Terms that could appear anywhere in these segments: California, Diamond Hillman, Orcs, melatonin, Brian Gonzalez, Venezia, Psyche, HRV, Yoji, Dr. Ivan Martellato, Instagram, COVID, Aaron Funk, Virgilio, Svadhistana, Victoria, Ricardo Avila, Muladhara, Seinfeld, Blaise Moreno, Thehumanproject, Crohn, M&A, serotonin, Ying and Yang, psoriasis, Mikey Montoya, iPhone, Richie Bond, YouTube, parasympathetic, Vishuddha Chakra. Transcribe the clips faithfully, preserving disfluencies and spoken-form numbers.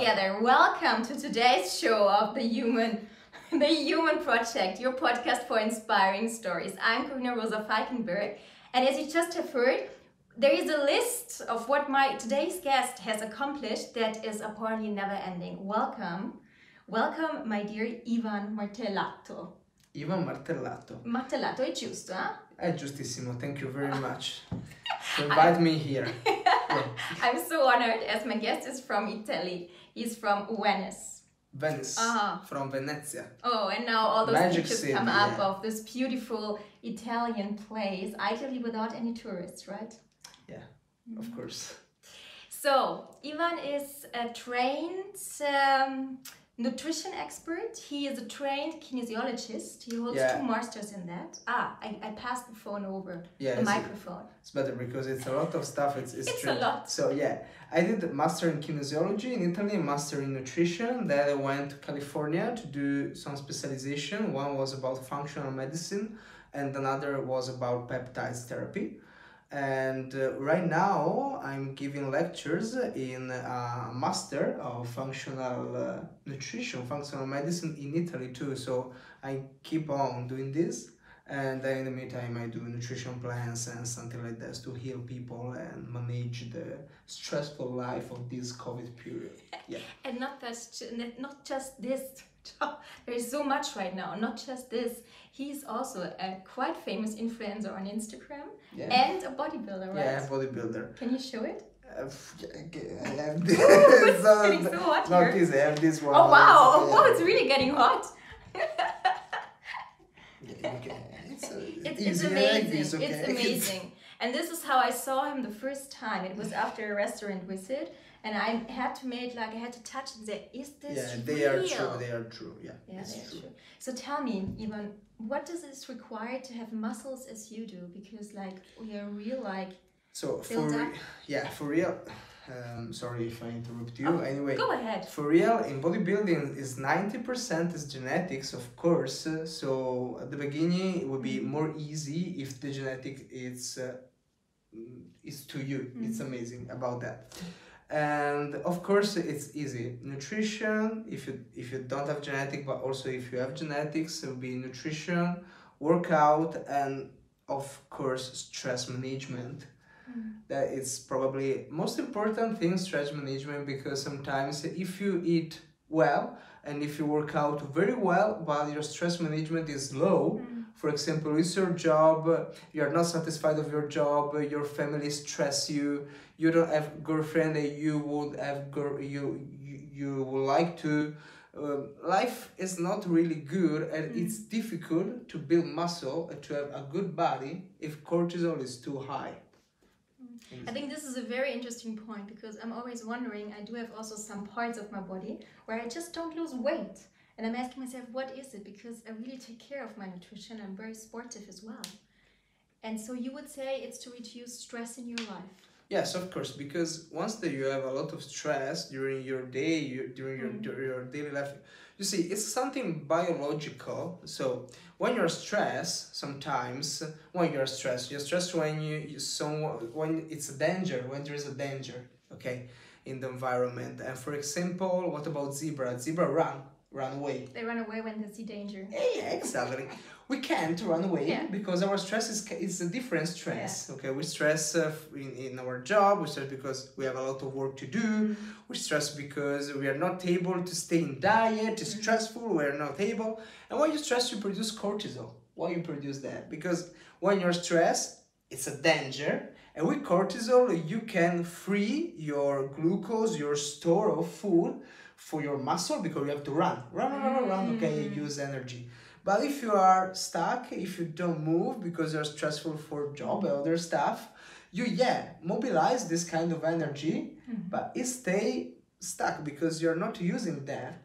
together. Welcome to today's show of the Human, the Human Project, your podcast for inspiring stories. I'm Corinna Rosa Falkenberg, and as you just have heard, there is a list of what my today's guest has accomplished that is apparently never-ending. Welcome, welcome, my dear Ivan Martellato. Ivan Martellato. Martellato, è giusto, eh? È giustissimo. Thank you very much. Invite me here. Yeah. I'm so honored as my guest is from Italy. He's from Venice. Venice. Ah. From Venezia. Oh, and now all those Magic pictures City, come yeah. up of this beautiful Italian place. Ideally without any tourists, right? Yeah, mm-hmm. Of course. So, Ivan is a trained um, nutrition expert. He is a trained kinesiologist. He holds yeah. two masters in that. Ah, I, I passed the phone over, yeah, the it's microphone. A, it's better because it's a lot of stuff. It's, it's, it's a lot. So yeah, I did a master in kinesiology in Italy, master in nutrition. Then I went to California to do some specialization. One was about functional medicine and another was about peptides therapy. And uh, right now I'm giving lectures in a master of functional uh, nutrition, functional medicine in Italy too. So I keep on doing this, and then in the meantime I do nutrition plans and something like this to heal people and manage the stressful life of this COVID period. Yeah, and not just not just this. There is so much right now, not just this. He's also a quite famous influencer on Instagram yeah. and a bodybuilder, right? Yeah, bodybuilder. Can you show it? Uh, I have this. It's getting so hot not here. This, I have this one. Oh, wow. Oh, yeah. Wow, it's really getting hot. yeah, okay. It's, uh, it's, it's amazing. Like this, okay? It's amazing. And this is how I saw him the first time. It was after a restaurant visit. And I had to make, like, I had to touch and say, is this yeah, they real? They are true, they are true, yeah. Yeah, they are true. true. So tell me, Ivan, what does this require to have muscles as you do? Because, like, we are real, like, So, for, re yeah, for real, um, sorry if I interrupt you, oh, anyway. Go ahead. For real, in bodybuilding, is ninety percent is genetics, of course. So, at the beginning, it would be more easy if the genetic is, uh, is to you. Mm-hmm. It's amazing about that. And of course it's easy nutrition if you if you don't have genetic, but also if you have genetics it will be nutrition, workout, and of course stress management. Mm. That is probably most important thing, stress management, because sometimes if you eat well and if you work out very well but your stress management is low, mm. for example, it's your job, you're not satisfied of your job, your family stress you, you don't have girlfriend that you would have, girl, you, you, you would like to. Um, life is not really good and mm. it's difficult to build muscle and to have a good body if cortisol is too high. I think this is a very interesting point because I'm always wondering, I do have also some parts of my body where I just don't lose weight. And I'm asking myself, what is it? Because I really take care of my nutrition. I'm very sportive as well. And so you would say it's to reduce stress in your life. Yes, of course, because once that you have a lot of stress during your day, you, during your, mm. during your daily life, you see, it's something biological. So when you're stressed, sometimes when you're stressed, you're stressed when you, you someone, when it's a danger, when there is a danger, okay, in the environment. And for example, what about zebra? Zebra run. Run away. They run away when they see danger. Yeah, exactly. We can't run away yeah. because our stress is it's a different stress. Yeah. Okay, we stress uh, in, in our job. We stress because we have a lot of work to do. Mm. We stress because we are not able to stay in diet. It's mm. stressful. We are not able. And when you stress, you produce cortisol. Why you produce that? Because when you're stressed, it's a danger. And with cortisol, you can free your glucose, your store of food, for your muscle because you have to run, run, run, run, run, okay, you use energy. But if you are stuck, if you don't move because you're stressful for job and other stuff, you, yeah, mobilize this kind of energy, but it stay stuck because you're not using that.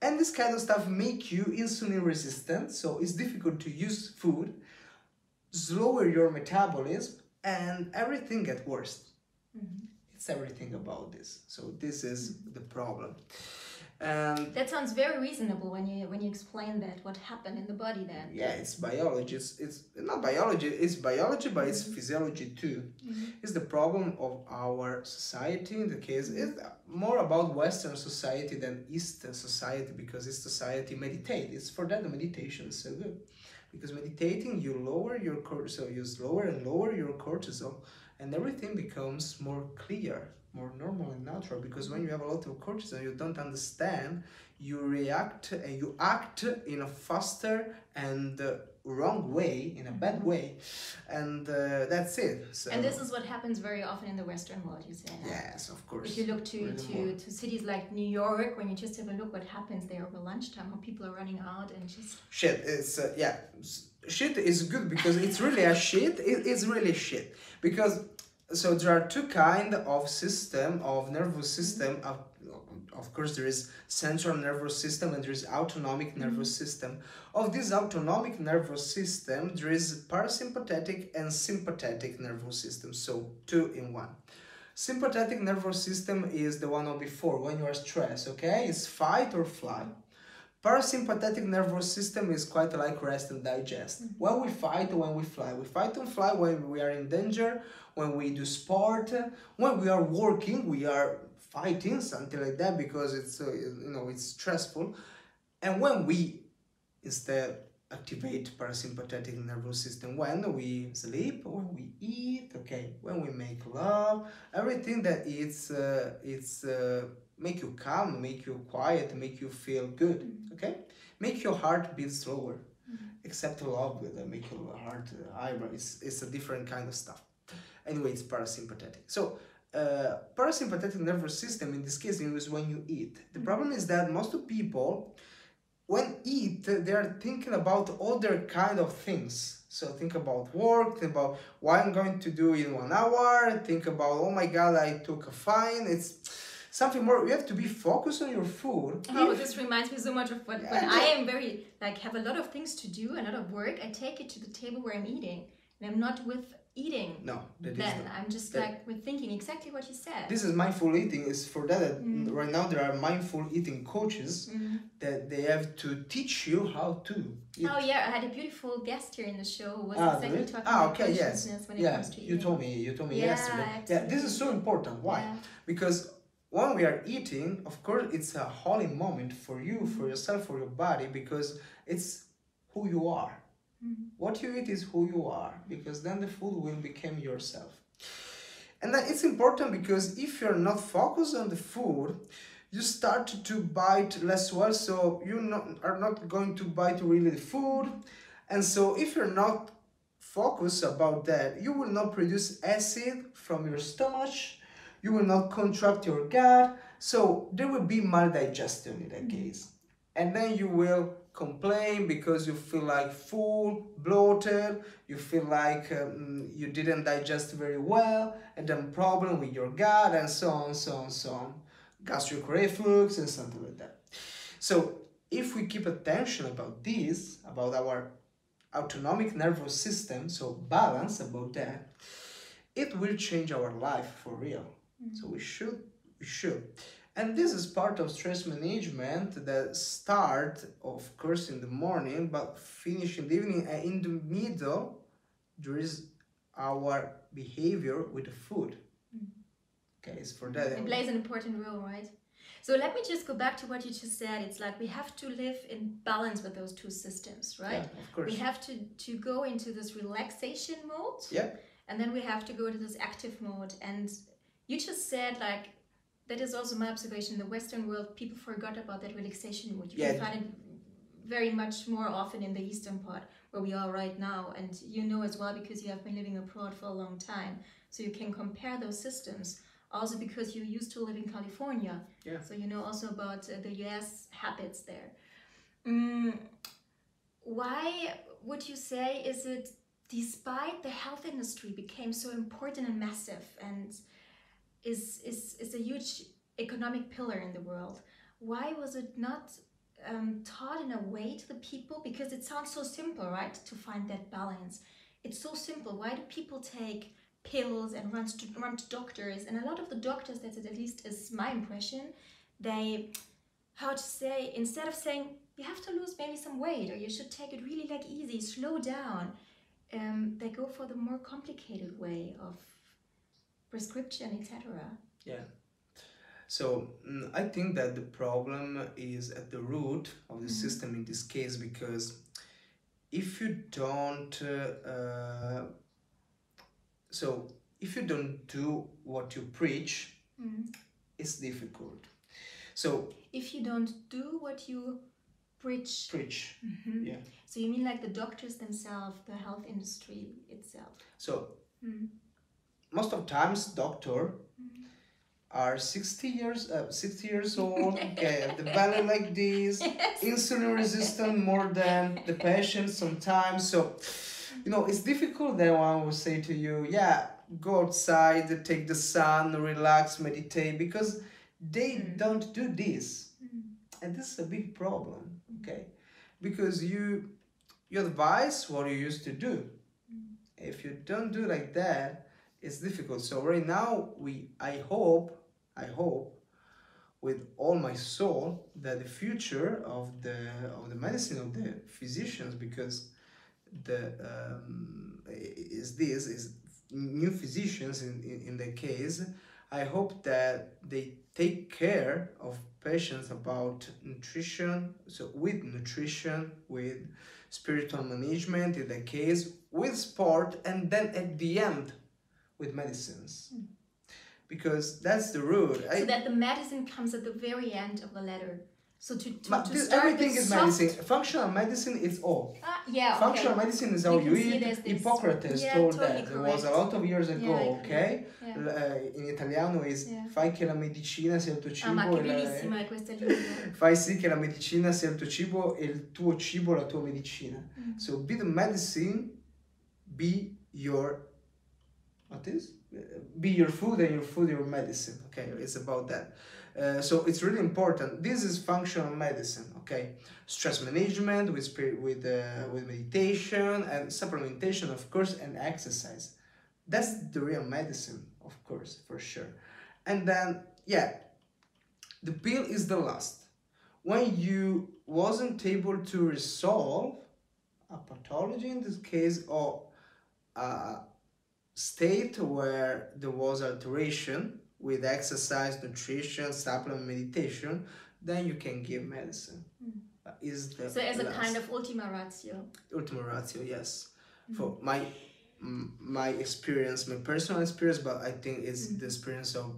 And this kind of stuff make you insulin resistant, so it's difficult to use food, slower your metabolism, and everything gets worse. Mm-hmm. Everything about this, so this is the problem. Um, that sounds very reasonable when you when you explain that, what happened in the body then. Yeah, it's biology. It's, it's not biology, it's biology, but it's mm-hmm. physiology too. Mm-hmm. It's the problem of our society in the case. It's more about Western society than Eastern society, because Eastern society meditate. It's for that the meditation is so good. Because meditating, you lower your cortisol, you lower and lower your cortisol, and everything becomes more clear, more normal and natural. Because when you have a lot of cortisol, you don't understand, you react and you act in a faster and uh, wrong way, in a bad way, and uh, that's it. So, and this is what happens very often in the Western world, you say? Huh? Yes, of course. If you look to, to, to cities like New York, when you just have a look what happens there over lunchtime, how people are running out and just... Shit, it's, uh, yeah, shit is good because it's really a shit, it, it's really shit. Because, so there are two kind of system, of nervous system, of, of course there is central nervous system and there is autonomic nervous mm-hmm. system. Of this autonomic nervous system, there is parasympathetic and sympathetic nervous system, so two in one. Sympathetic nervous system is the one of before, when you are stressed, okay? It's fight or flight. Parasympathetic nervous system is quite like rest and digest. Mm-hmm. When we fight, when we fly. We fight and fly when we are in danger, when we do sport, when we are working, we are fighting, something like that, because it's, uh, you know, it's stressful. And when we instead activate parasympathetic nervous system, when we sleep, when we eat, okay, when we make love, everything that it's, uh, it's, uh, make you calm, make you quiet, make you feel good, mm-hmm. okay? Make your heart beat slower, mm-hmm. except love with uh, make your heart uh, eyebrow, it's, it's a different kind of stuff. Anyway, it's parasympathetic. So, uh, parasympathetic nervous system, in this case, is when you eat. The mm-hmm. problem is that most of people, when eat, they are thinking about other kind of things. So think about work, think about what I'm going to do in one hour, think about, oh my God, I took a fine, it's... something more. You have to be focused on your food. Oh, if, this reminds me so much of what, when I am very, like, have a lot of things to do, a lot of work, I take it to the table where I'm eating, and I'm not with eating. No, that then is not, I'm just that, like, with thinking exactly what you said. This is mindful eating, is for that. Mm. Right now there are mindful eating coaches mm. that they have to teach you how to eat. Oh yeah, I had a beautiful guest here in the show who was ah, exactly really? talking ah, about okay, consciousness yes. when it yeah, comes to eating. You told me, you told me yeah, yesterday. Absolutely. Yeah, this is so important. Why? Yeah. Because when we are eating, of course, it's a holy moment for you, for yourself, for your body, because it's who you are. Mm-hmm. What you eat is who you are, because then the food will become yourself. And then it's important because if you're not focused on the food, you start to bite less well, so you not, are not going to bite really the food. And so if you're not focused about that, you will not produce acid from your stomach. You will not contract your gut, so there will be maldigestion in that case. And then you will complain because you feel like full, bloated, you feel like um, you didn't digest very well, and then problem with your gut, and so on, so on, so on. Gastric reflux and something like that. So if we keep attention about this, about our autonomic nervous system, so balance about that, it will change our life for real. So we should, we should. And this is part of stress management that start, of course, in the morning, but finish in the evening, and in the middle, there is our behavior with the food. Okay, it's for that. It plays an important role, right? So let me just go back to what you just said. It's like we have to live in balance with those two systems, right? Yeah, of course. We have to, to go into this relaxation mode, yeah. and then we have to go to this active mode. And you just said, like, that is also my observation. In the Western world, people forgot about that relaxation mode. You yeah. can find it very much more often in the Eastern part, where we are right now. And you know as well, because you have been living abroad for a long time. So you can compare those systems. Also because you used to live in California. Yeah. So you know also about uh, the U S habits there. Mm, why would you say is it, despite the health industry became so important and massive, and Is, is, is a huge economic pillar in the world. Why was it not um, taught in a way to the people? Because it sounds so simple, right? To find that balance. It's so simple. Why do people take pills and run to, run to doctors? And a lot of the doctors, that at least is my impression, they how to say, instead of saying, you have to lose maybe some weight, or you should take it really like easy, slow down, um, they go for the more complicated way of prescription, et cetera. Yeah. So I think that the problem is at the root of the mm. system in this case, because if you don't, uh, uh, so if you don't do what you preach, mm. it's difficult. So if you don't do what you preach, preach, mm-hmm. yeah. So you mean like the doctors themselves, the health industry itself. So mm. most of times, doctor. Mm. Are sixty years, uh, sixty years old, okay, the belly like this, yes. insulin resistant more than the patient sometimes. So, you know, it's difficult that one will say to you, yeah, go outside, take the sun, relax, meditate, because they mm. don't do this. Mm. And this is a big problem, okay? Because you, you advise what you used to do. Mm. If you don't do like that, it's difficult. So right now, we I hope, I hope, with all my soul, that the future of the of the medicine of the physicians, because the um, is this is new physicians in, in in the case. I hope that they take care of patients about nutrition. So with nutrition, with spiritual management in the case, with sport, and then at the end, with medicines, mm. because that's the root. So I, that the medicine comes at the very end of the ladder. So to, to, to this, start everything is soft... medicine. Functional medicine is all. Ah, yeah. Functional okay. medicine is how you, you eat. This... Hippocrates yeah, told totally that. Correct. It was a lot of years ago. Yeah, okay. Yeah. Uh, in Italiano is yeah. fai che la medicina sia il tuo cibo. Ah, ma che bellissima è questa lingua. Fai sì che la medicina sia il tuo cibo e il tuo cibo la tua medicina. Mm. So be the medicine, be your What is? Be your food and your food your medicine. Okay, it's about that. Uh, so it's really important. This is functional medicine. Okay, stress management with with uh, with meditation and supplementation, of course, and exercise. That's the real medicine, of course, for sure. And then yeah, the pill is the last. When you wasn't able to resolve a pathology in this case or. Uh, state where there was alteration with exercise, nutrition, supplement, meditation, then you can give medicine. Mm. Uh, is the so as last. a kind of ultima ratio. Ultima ratio, yes. Mm. For my my experience, my personal experience, but I think it's mm. the experience of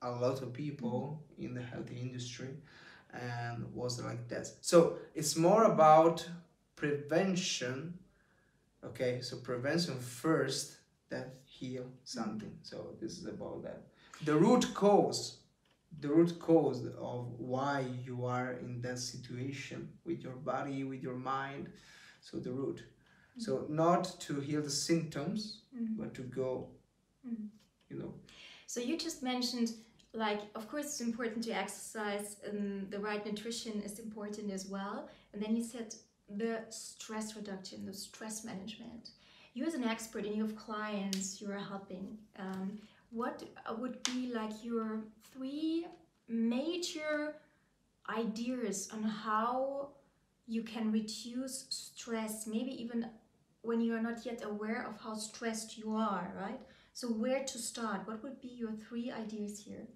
a lot of people mm. in the health industry, and was like that. So it's more about prevention. Okay, so prevention first. That heal something. Mm. So this is about that. The root cause, the root cause of why you are in that situation with your body, with your mind. So the root. Mm. So not to heal the symptoms, mm. but to go, mm. you know. So you just mentioned, like, of course it's important to exercise, and the right nutrition is important as well. And then you said the stress reduction, the stress management. You as an expert and you have clients you are helping, um, what would be like your three major ideas on how you can reduce stress, maybe even when you are not yet aware of how stressed you are, right? So where to start? What would be your three ideas here?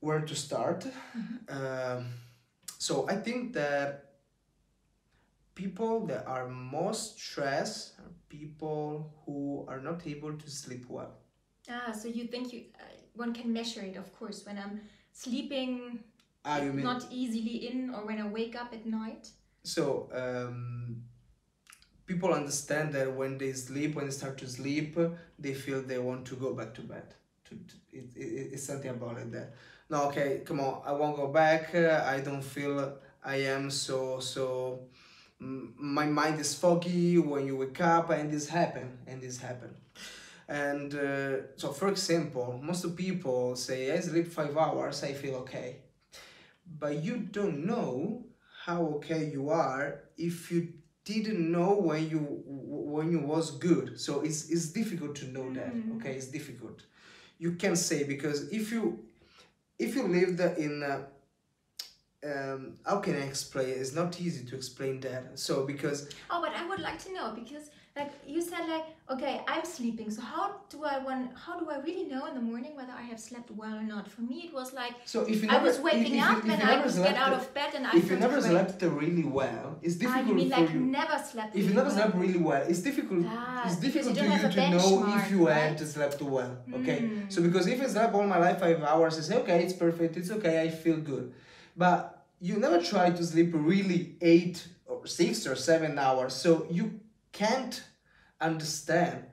Where to start? um, so I think that people that are most stressed are people who are not able to sleep well. Ah, so you think you uh, one can measure it, of course. When I'm sleeping, ah, it's not easily in, or when I wake up at night. So um, people understand that when they sleep, when they start to sleep, they feel they want to go back to bed. To, to, it, it, it's something about it that. No, okay, come on, I won't go back. Uh, I don't feel I am so so. My mind is foggy when you wake up, and this happen and this happen and uh, so for example, most of people say I sleep five hours, I feel okay, but you don't know how okay you are if you didn't know when you when you was good. So it's, it's difficult to know that. Okay, it's difficult, you can say, because if you if you lived in a, um, how can I explain? It's not easy to explain that. So because oh, but I would like to know, because like you said, like okay, I'm sleeping. So how do I want? How do I really know in the morning whether I have slept well or not? For me, it was like so if you never, I was waking if, if, up if, if and I could get out of bed and I. If you never great. slept really well, it's difficult. Ah, you mean for like you. never slept? If really you never well. slept really well, it's difficult. Ah, it's difficult to you to know if you right? had slept well. Okay, mm. so because if I slept all my life five hours, I say okay, it's perfect. It's okay, I feel good. But you never try to sleep really eight or six or seven hours, so you can't understand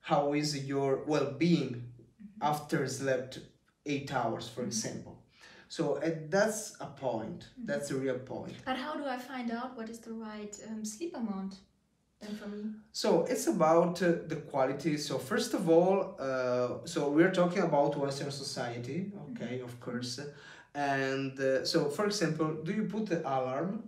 how is your well-being mm-hmm. after slept eight hours, for mm-hmm. example. So uh, that's a point, mm-hmm. that's a real point. But how do I find out what is the right um, sleep amount then for me? So it's about uh, the quality. So first of all, uh, so we're talking about Western society, okay, mm-hmm. of course. And uh, so, for example, do you put the alarm?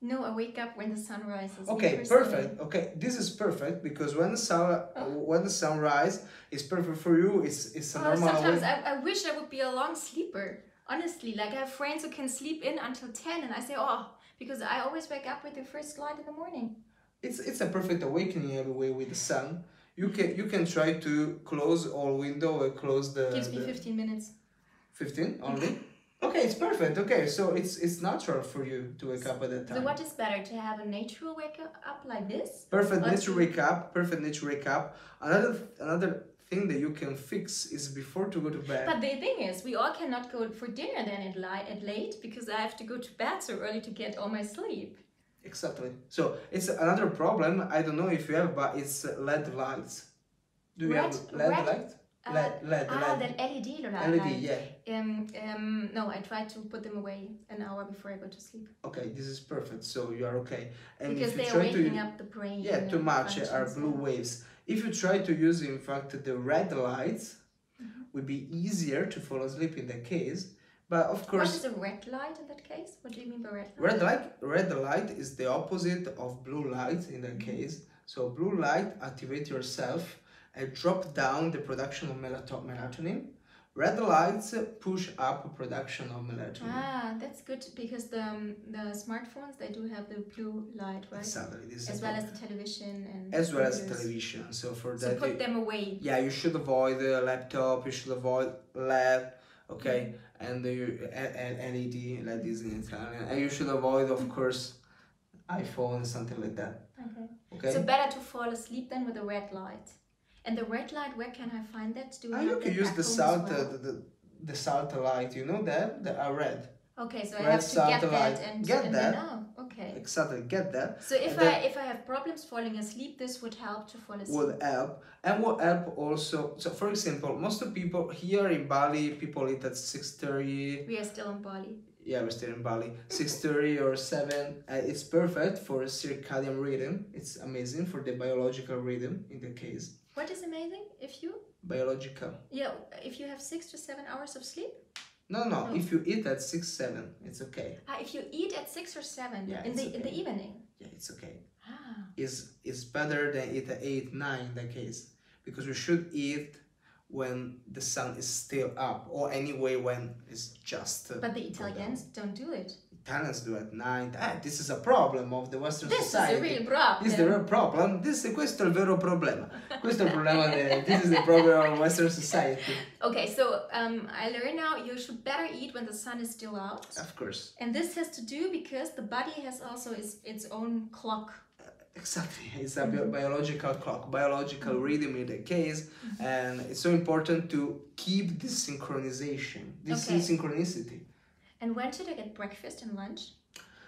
No, I wake up when the sun rises. Okay, perfect. Okay, this is perfect because when the sun oh. when the sun rises, it's perfect for you. It's it's a oh, normal. Sometimes I, I wish I would be a long sleeper. Honestly, like I have friends who can sleep in until ten, and I say oh, because I always wake up with the first light in the morning. It's it's a perfect awakening every way with the sun. You can you can try to close all window and close the. Gives me the, fifteen minutes. fifteen only. Okay, it's perfect. Okay, so it's it's natural for you to wake up at that time. So what is better, to have a natural wake up like this? Perfect natural wake up, perfect natural wake up. Another another thing that you can fix is before to go to bed. But the thing is, we all cannot go for dinner then at light at late because I have to go to bed so early to get all my sleep. Exactly. So it's another problem. I don't know if you have, but it's L E D lights. Do you red, have L E D red? light? Uh, L E D, L E D, ah, L E D. The L E D light. L E D, yeah. Um, um, no, I try to put them away an hour before I go to sleep. Okay, this is perfect. So you are okay. And because they are waking to, up the brain. Yeah, too much are blue waves. If you try to use, in fact, the red lights, mm-hmm. would be easier to fall asleep in that case. But of course, what is a red light in that case? What do you mean by red light? Red light, red light is the opposite of blue light in that case. So blue light activate yourself. I drop down the production of melatonin. Red lights push up production of melatonin. Ah, that's good because the um, the smartphones, they do have the blue light, right? Exactly. This as well as the television and as well computers. as television. So for so that, put you, them away. Yeah, you should avoid the laptop. You should avoid L E D. Okay, mm-hmm. and the L E D, L E D is in Italian, and you should avoid, of course, iPhone, something like that. Okay. Okay. So better to fall asleep than with a red light. And the red light, where can I find that? Do I you can use the salt, well? uh, the, the salt light, you know that? They are red. Okay, so red I have to get light. that and get and that. Then, oh, okay. Exactly, get that. So if and I that, if I have problems falling asleep, this would help to fall asleep. Would help. And would help also, so for example, most of people here in Bali, people eat at six thirty. We are still in Bali. Yeah, we're still in Bali. six thirty or seven. Uh, it's perfect for circadian rhythm. It's amazing for the biological rhythm in the case. What is amazing if you? Biological. Yeah, if you have six to seven hours of sleep? No, no, no. If you eat at six, seven, it's okay. Ah, if you eat at six or seven, yeah, in the okay. in the evening? Yeah, it's okay. Ah. It's, it's better than eat at eight, nine in that case. Because we should eat when the sun is still up, or anyway when it's just... Uh, but the Italians don't do it. Italians do at night. Ah, this is a problem of the Western this society. This is a real problem. This is the real problem. This is questo è il vero problema. Questo è il problema. De, this is the problem of Western society. Okay, so um, I learn now you should better eat when the sun is still out. Of course. And this has to do because the body has also its, its own clock. Uh, exactly. It's a mm-hmm. biological clock, biological mm-hmm. rhythm in the case. Mm-hmm. And it's so important to keep this synchronization, this okay. synchronicity. And when should I get breakfast and lunch?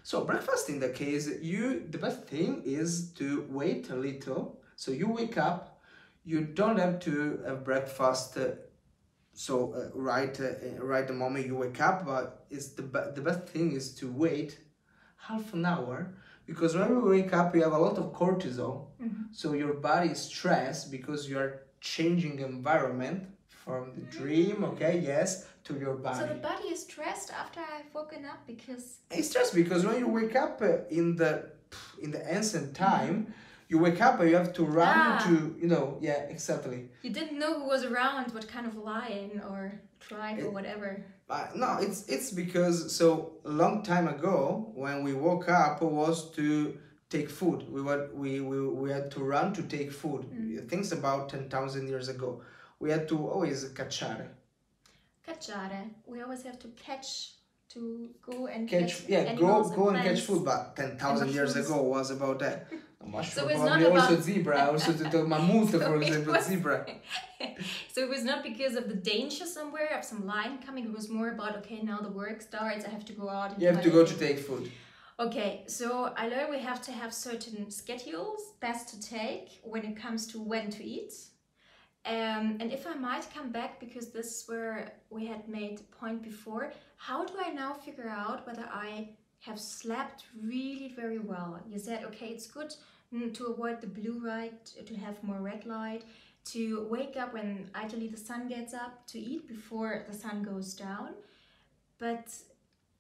So breakfast in the case, you the best thing is to wait a little. So you wake up, you don't have to have breakfast. Uh, so uh, right, uh, right the moment you wake up, but it's the be the best thing is to wait half an hour because when you wake up, you have a lot of cortisol. Mm-hmm. So your body is stressed because you are changing environment. From the dream, okay, yes, to your body. So the body is stressed after I've woken up because... It's stressed because when you wake up in the in the ancient time, mm-hmm. you wake up and you have to run ah. to, you know, yeah, exactly. You didn't know who was around, what kind of lion or tribe it, or whatever. Uh, no, it's it's because so a long time ago when we woke up was to take food. We were we we, we had to run to take food. Mm. Things about ten thousand years ago, we had to always cacciare. Cacciare. We always have to catch to go and catch. catch yeah, go go and, and catch food. But ten thousand years ago was about that. So it's not about also zebra, also to the mammoth, so for example, was... zebra. So it was not because of the danger somewhere of some lion coming. It was more about, okay, now the work starts. I have to go out. And you have to go to take food. Okay, so I learned we have to have certain schedules best to take when it comes to when to eat. Um, and if I might come back, because this is where we had made the point before, how do I now figure out whether I have slept really very well? You said, okay, it's good to avoid the blue light, to have more red light, to wake up when ideally the sun gets up, to eat before the sun goes down. But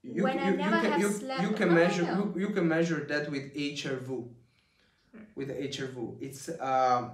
you, when you, I never can, have you, slept, you can oh, measure you, you can measure that with H R V. Hmm. With H R V, it's uh,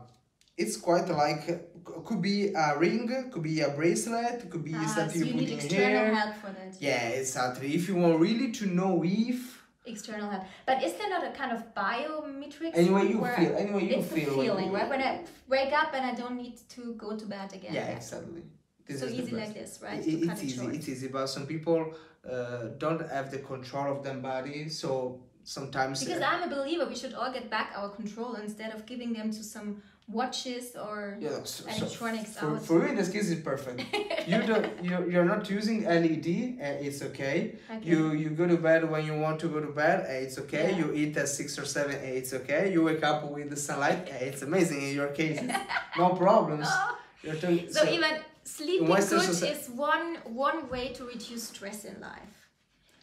it's quite like could be a ring, could be a bracelet, could be ah, something so you, you put need in external hair. Help for that. Yeah, exactly. If you want really to know if. External help, but is there not a kind of biometrics? Anyway, you feel. Anyway, you it's feel. Feeling, right? When I wake up and I don't need to go to bed again. Yeah, exactly. This so is easy like this, right? It, it, it's it easy. Short. It's easy, but some people uh, don't have the control of their body, so sometimes. Because uh, I'm a believer, we should all get back our control instead of giving them to some watches or yeah, so, electronics. So for, out. For you, in this case, it's perfect. You don't, you're, you're not using L E D, uh, it's okay. okay. You you go to bed when you want to go to bed, uh, it's okay. Yeah. You eat at six or seven, uh, it's okay. You wake up with the sunlight, uh, it's amazing. In your case, no problems. Oh. You're too, so, so even sleeping good is one one way to reduce stress in life.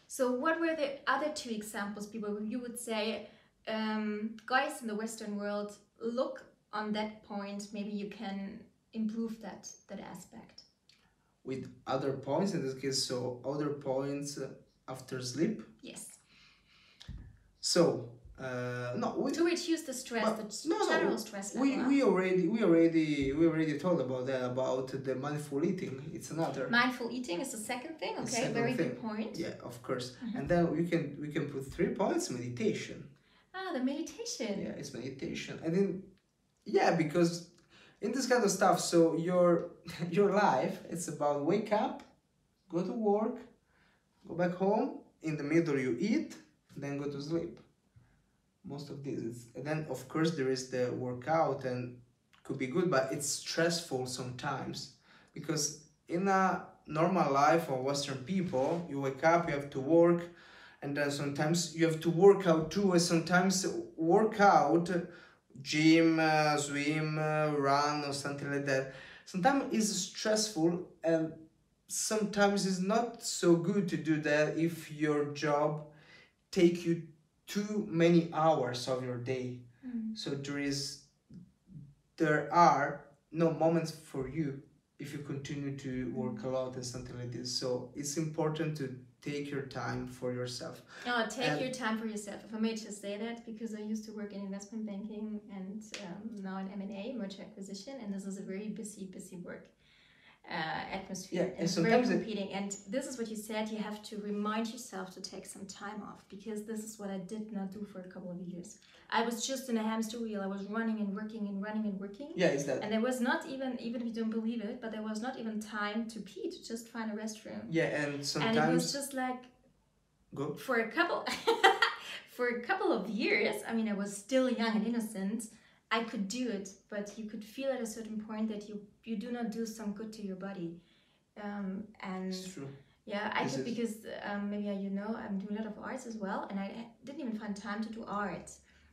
So what were the other two examples, people? You would say, um, guys in the Western world, look. On that point, maybe you can improve that that aspect. With other points in this case, so other points after sleep. Yes. So uh, no. We, to reduce the stress, the no, general no, stress level. We we already we already we already talked about that, about the mindful eating. It's another. Mindful eating is the second thing. Okay, second very thing. Good point. Yeah, of course. Mm-hmm. And then we can we can put three points meditation. Ah, the meditation. Yeah, it's meditation, and then. Yeah, because in this kind of stuff, so your your life, it's about wake up, go to work, go back home, in the middle you eat, then go to sleep. Most of this is, and then of course there is the workout and could be good, but it's stressful sometimes because in a normal life of Western people, you wake up, you have to work, and then sometimes you have to work out too, and sometimes work out. Gym, uh, swim, uh, run or something like that. Sometimes it's stressful and sometimes it's not so good to do that if your job take you too many hours of your day. Mm. So there is, there are no moments for you if you continue to work a lot and something like this. So it's important to take your time for yourself. No, take and your time for yourself. If I may just say that, because I used to work in investment banking and um, now in M and A, merger acquisition, and this is a very busy, busy work uh, atmosphere. Yeah, and it's very competing. It... And this is what you said, you have to remind yourself to take some time off, because this is what I did not do for a couple of years. I was just in a hamster wheel. I was running and working and running and working. Yeah, is that? And there was not even, even if you don't believe it, but there was not even time to pee, to just find a restroom. Yeah, and sometimes. And it was just like, go for a couple, for a couple of years. I mean, I was still young and innocent. I could do it, but you could feel at a certain point that you you do not do some good to your body, um, and. It's true. Yeah, I could because um, maybe you know I'm doing a lot of arts as well, and I didn't even find time to do art.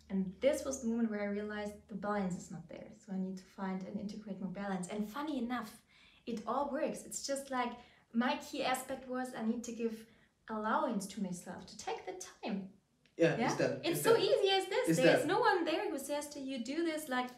And this was the moment where I realized the balance is not there. So I need to find and integrate more balance. And funny enough, it all works. It's just like my key aspect was I need to give allowance to myself to take the time. Yeah, yeah? It's that. It's, it's so that. Easy as this. There's no one there who says to you, do this like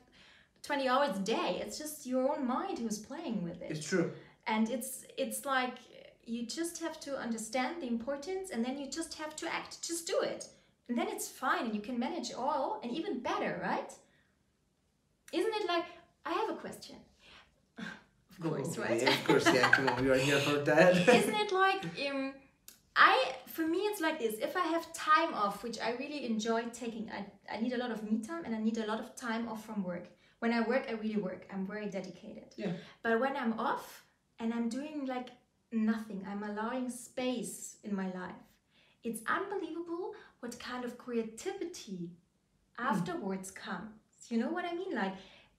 twenty hours a day. It's just your own mind who's playing with it. It's true. And it's it's like you just have to understand the importance and then you just have to act. Just do it. And then it's fine and you can manage all and even better, right? Isn't it like, I have a question. course, okay, right? Of course, yeah, come on, we are here for that. Isn't it like, um, I, for me it's like this, if I have time off, which I really enjoy taking, I, I need a lot of me time and I need a lot of time off from work. When I work, I really work, I'm very dedicated. Yeah. But when I'm off and I'm doing like nothing, I'm allowing space in my life, it's unbelievable what kind of creativity afterwards comes. You know what I mean? Like,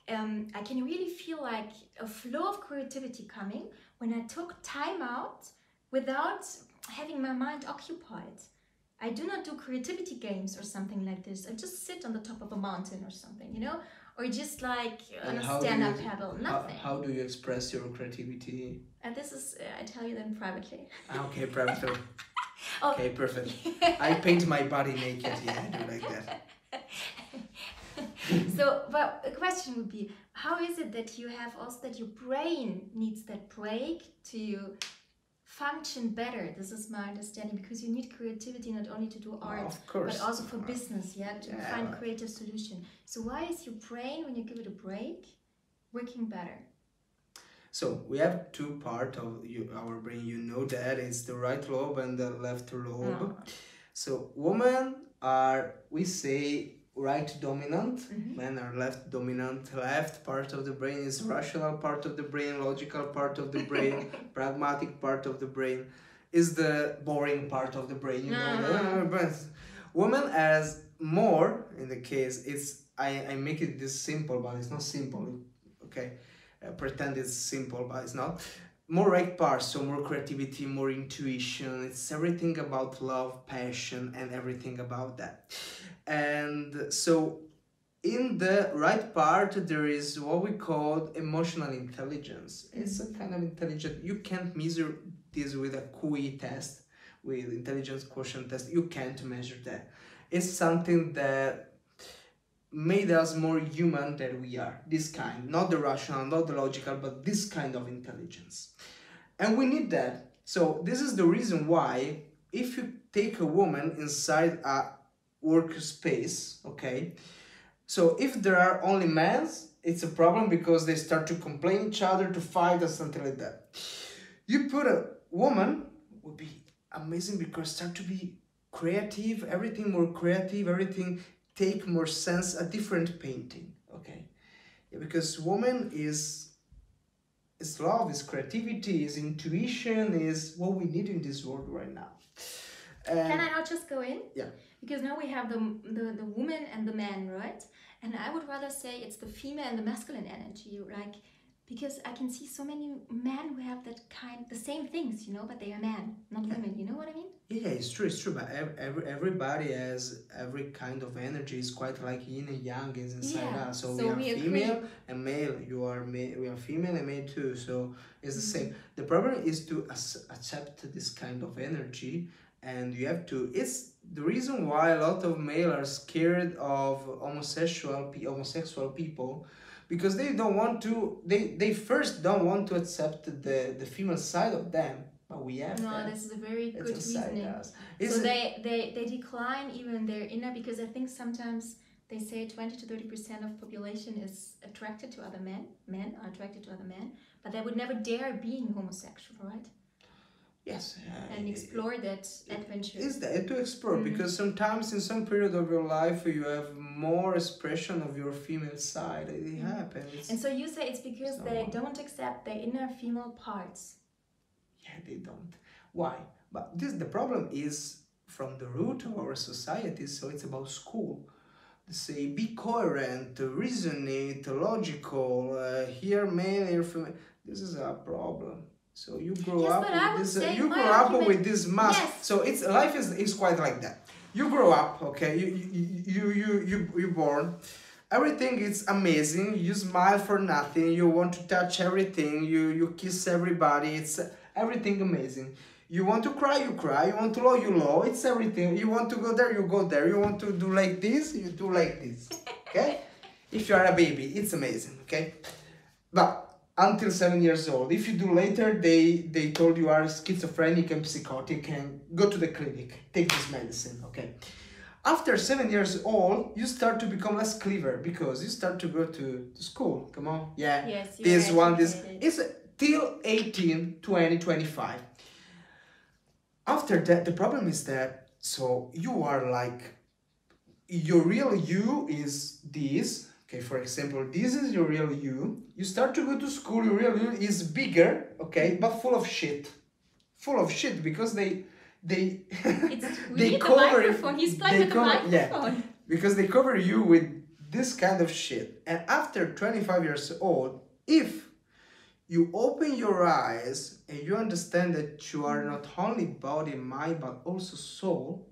um, I can really feel like a flow of creativity coming when I took time out without having my mind occupied. I do not do creativity games or something like this. I just sit on the top of a mountain or something, you know? Or just like and on a stand-up paddle, nothing. How, how do you express your creativity? And this is, uh, I tell you then privately. Okay, privately. Oh. Okay, perfect. I paint my body naked, yeah, I do like that. So, but the question would be, how is it that you have also, that your brain needs that break to function better? This is my understanding, because you need creativity not only to do art, well, but also for business, yeah, to yeah. find creative solution. So why is your brain, when you give it a break, working better? So we have two parts of you, our brain, you know that, it's the right lobe and the left lobe. Oh. So women are, we say, right dominant, mm-hmm. men are left dominant. Left part of the brain is mm-hmm. rational part of the brain, logical part of the brain, pragmatic part of the brain is the boring part of the brain, you know. Mm-hmm. But women as more, in the case, it's, I, I make it this simple, but it's not simple, okay, uh, pretend it's simple, but it's not. More right parts, so more creativity, more intuition, it's everything about love, passion, and everything about that. And so in the right part there is what we call emotional intelligence. It's a kind of intelligence, you can't measure this with a Q I test, with intelligence quotient test, you can't measure that. It's something that made us more human than we are, this kind, not the rational, not the logical, but this kind of intelligence. And we need that. So this is the reason why if you take a woman inside a workspace, okay, so if there are only men, it's a problem because they start to complain each other, to fight or something like that. You put a woman, would be amazing because start to be creative, everything more creative, everything take more sense, a different painting, okay? Yeah, because woman is, is love, is creativity, is intuition, is what we need in this world right now. And can I not just go in? Yeah. Because now we have the, the, the woman and the man, right? And I would rather say it's the female and the masculine energy, like, because I can see so many men who have that kind, the same things, you know, but they are men, not women, you know what I mean? Yeah, it's true, it's true, but every, everybody has every kind of energy, it's quite like yin and yang is inside yeah. us, so, so we are we female agree. And male, you are male, we are female and male too, so it's the mm-hmm. same. The problem is to accept this kind of energy, and you have to, it's the reason why a lot of male are scared of homosexual, homosexual people, because they don't want to, they, they first don't want to accept the, the female side of them, but we have No, that. This is a very good reasoning. So they, they, they decline even their inner, because I think sometimes they say twenty to thirty percent of population is attracted to other men, men are attracted to other men, but they would never dare being homosexual, right? Yes. Uh, and explore that adventure. Is that to explore, mm-hmm. because sometimes in some period of your life you have more expression of your female side. It mm-hmm. happens. And so you say it's because so they don't accept their inner female parts. Yeah, they don't. Why? But this the problem is from the root of our society, so it's about school. Say, be coherent, resonate, logical, uh, here male, here female. This is a problem. So you grow yes, up, with this, uh, you grow up with this mask. Yes. So it's life is, is quite like that. You grow up, okay? You you you you you born. Everything is amazing. You smile for nothing. You want to touch everything. You you kiss everybody. It's everything amazing. You want to cry, you cry. You want to low, you low. It's everything. You want to go there, you go there. You want to do like this, you do like this. Okay? If you are a baby, it's amazing. Okay, but. Until seven years old. If you do later, they, they told you are schizophrenic and psychotic and go to the clinic, take this medicine, okay? After seven years old, you start to become less clever because you start to go to, to school, come on, yeah, yes, this right, one, this, it. It's till eighteen, twenty, twenty-five. After that, the problem is that, so you are like, your real you is this, okay, for example, this is your real you. You start to go to school, your real you is bigger, okay, but full of shit. Full of shit, because they, they, it's they cover, the microphone. He's playing with the microphone. Yeah, because they cover you with this kind of shit. And after twenty-five years old, if you open your eyes and you understand that you are not only body, mind, but also soul,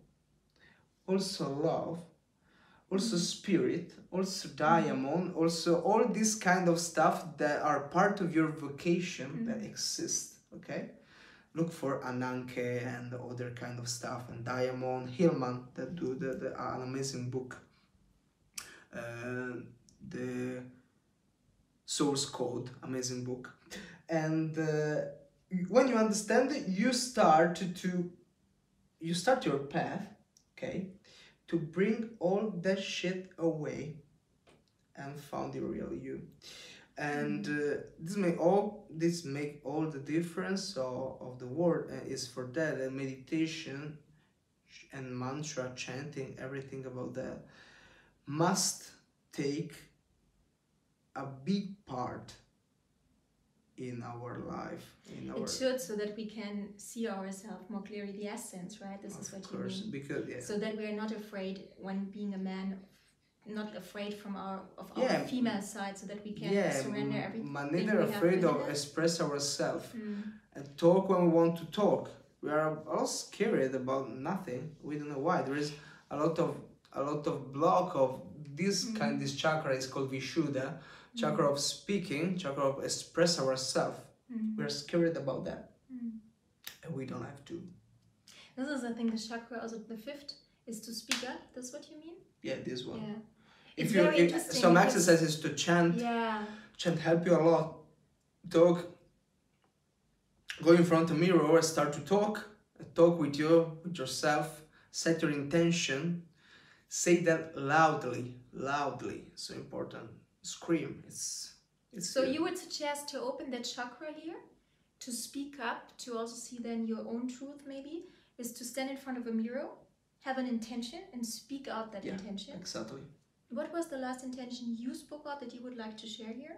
also love, also spirit, also diamond, also all this kind of stuff that are part of your vocation, mm-hmm. that exist, okay? Look for Ananke and other kind of stuff, and Diamond Hillman that do the, the, uh, an amazing book. Uh, the Source Code, amazing book. And uh, when you understand it, you start to, you start your path, okay, to bring all that shit away and found the real you. And uh, this may all this make all the difference of, of the world, and is for that, and meditation and mantra chanting, everything about that must take a big part in our life. In our it should, so that we can see ourselves more clearly, the essence, right? This is what course, you mean. Because, yeah. So that we are not afraid when being a man, not afraid from our of our yeah. female side, so that we can yeah. surrender everything. But neither afraid of express ourselves mm. and talk when we want to talk. We are all scared about nothing. We don't know why. There is a lot of a lot of block of this mm. kind. This chakra is called Vishuddha Chakra, mm. of speaking, chakra of express ourselves. Mm. We are scared about that, mm. and we don't have to. This is, I think, the chakra. Also, the fifth is to speak up. That's what you mean? Yeah, this one. Yeah. If you if some exercises to chant, yeah. chant help you a lot. Talk. Go in front of mirror and start to talk. Talk with you, with yourself. Set your intention. Say that loudly, loudly. So important. Scream. It's. It's so good. You would suggest to open that chakra here, to speak up, to also see then your own truth. Maybe is to stand in front of a mirror, have an intention, and speak out that yeah, intention. Exactly. What was the last intention you spoke about that you would like to share here?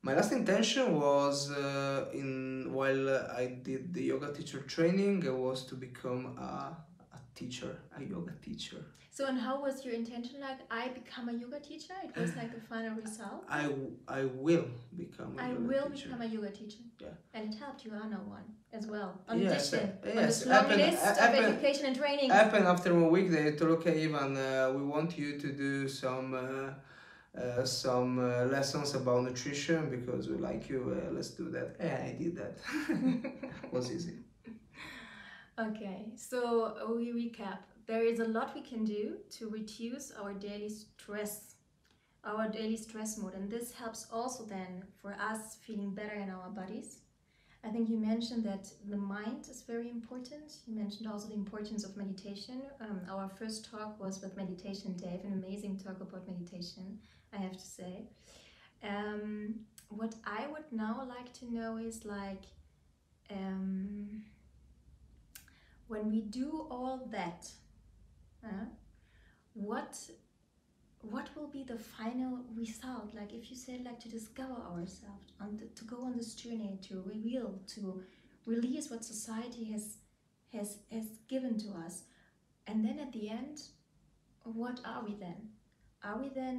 My last intention was uh, in while uh, I did the yoga teacher training, it was to become a, a teacher, a yoga teacher. So, and how was your intention? Like, I become a yoga teacher? It was like the final result? I, I will become a I yoga teacher. I will become a yoga teacher. Yeah. And it helped you, Anna, one as well. On yes, addition, uh, yes. on this long happen, list happen, of education and training. Happened after one week, they told, okay, Ivan, uh, we want you to do some uh, uh, some uh, lessons about nutrition because we like you, uh, let's do that. Yeah, I did that. It was easy. Okay, so we recap. There is a lot we can do to reduce our daily stress, our daily stress mode, and this helps also then for us feeling better in our bodies. I think you mentioned that the mind is very important. You mentioned also the importance of meditation. Um, our first talk was with Meditation Dave, an amazing talk about meditation, I have to say. Um, what I would now like to know is like, um, when we do all that, Uh, what what will be the final result? Like if you said like to discover ourselves, on the, to go on this journey, to reveal, to release what society has has has given to us, and then at the end, what are we then? Are we then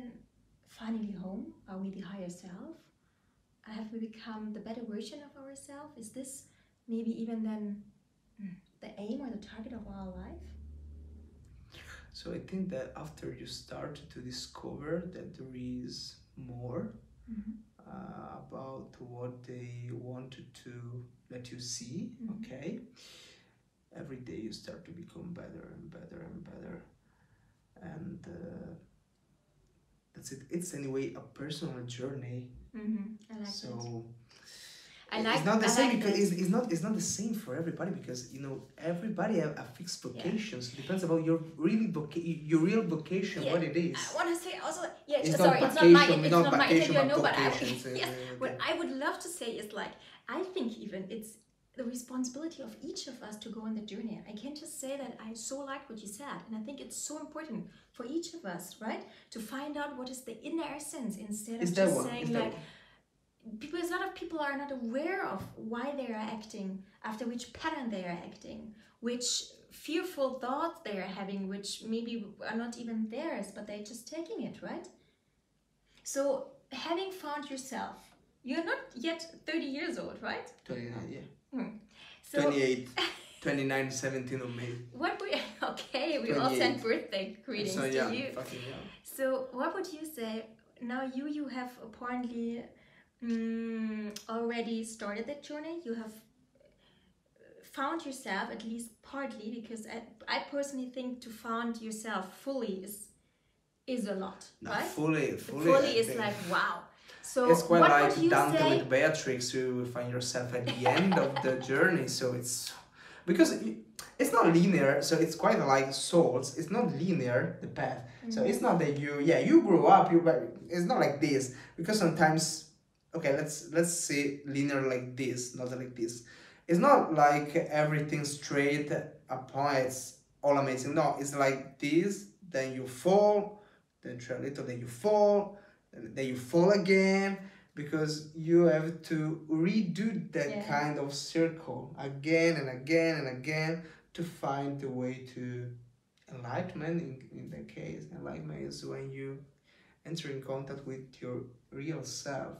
finally home? Are we the higher self? Have we become the better version of ourselves? Is this maybe even then the aim or the target of our life? So I think that after you start to discover that there is more, mm-hmm. uh, about what they wanted to let you see, mm-hmm. okay, every day you start to become better and better and better. And uh, that's it. It's anyway a personal journey. Mm-hmm. I like so. It. And it's I, not the same I, because it's, it's not it's not the same for everybody, because you know everybody have a fixed vocation. Yeah. So it depends about your really your real vocation, yeah. what it is. I want to say also, yeah, it's sorry, not it's not my it's not, not my interview, I know, but I, yes, yeah, what I would love to say is like I think even it's the responsibility of each of us to go on the journey. I can't just say that I so like what you said, and I think it's so important for each of us, right, to find out what is the inner essence instead of just one? saying like. One? Because a lot of people are not aware of why they are acting, after which pattern they are acting, which fearful thoughts they are having, which maybe are not even theirs, but they're just taking it, right? So having found yourself, you're not yet thirty years old, right? twenty-nine, yeah. Hmm. So, twenty-eight, twenty-nine, seventeen of May. What would, okay, we all send birthday greetings so young, to you. Fucking young. So what would you say, now you, you have apparently... Mm, already started that journey, you have found yourself, at least partly, because I, I personally think to found yourself fully is is a lot, no, right? Fully, fully, fully is like, wow. So it's quite like Dante with Beatrix, you find yourself at the end of the journey, so it's... Because it's not linear, so it's quite like souls. It's not linear, the path. Mm-hmm. So it's not that you, yeah, you grow up, you it's not like this, because sometimes... Okay, let's let's say linear like this, not like this. It's not like everything straight upon it's all amazing. No, it's like this, then you fall, then try a little, then you fall, then you fall again, because you have to redo that yeah. kind of circle again and again and again to find the way to enlightenment. In, in that case, enlightenment is when you enter in contact with your real self.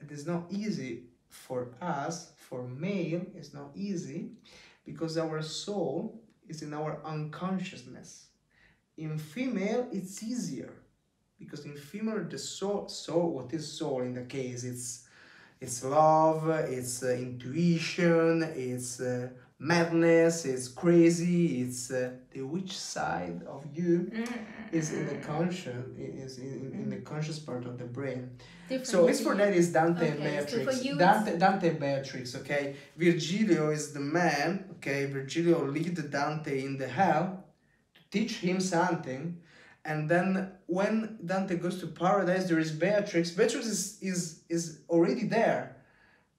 It is not easy for us, for male, it's not easy because our soul is in our unconsciousness. In female, it's easier because in female, the soul, soul what is soul in the case? It's, it's love, it's uh, intuition, it's uh, madness, it's crazy, it's uh, the which side of you is in the conscious, is in, in the conscious part of the brain. Different so it's for that is Dante okay, and Beatrix. So Dante, Dante and Beatrix, okay? Virgilio is the man, okay? Virgilio lead Dante in the hell to teach him something, and then when Dante goes to paradise, there is Beatrix. Beatrix is, is, is already there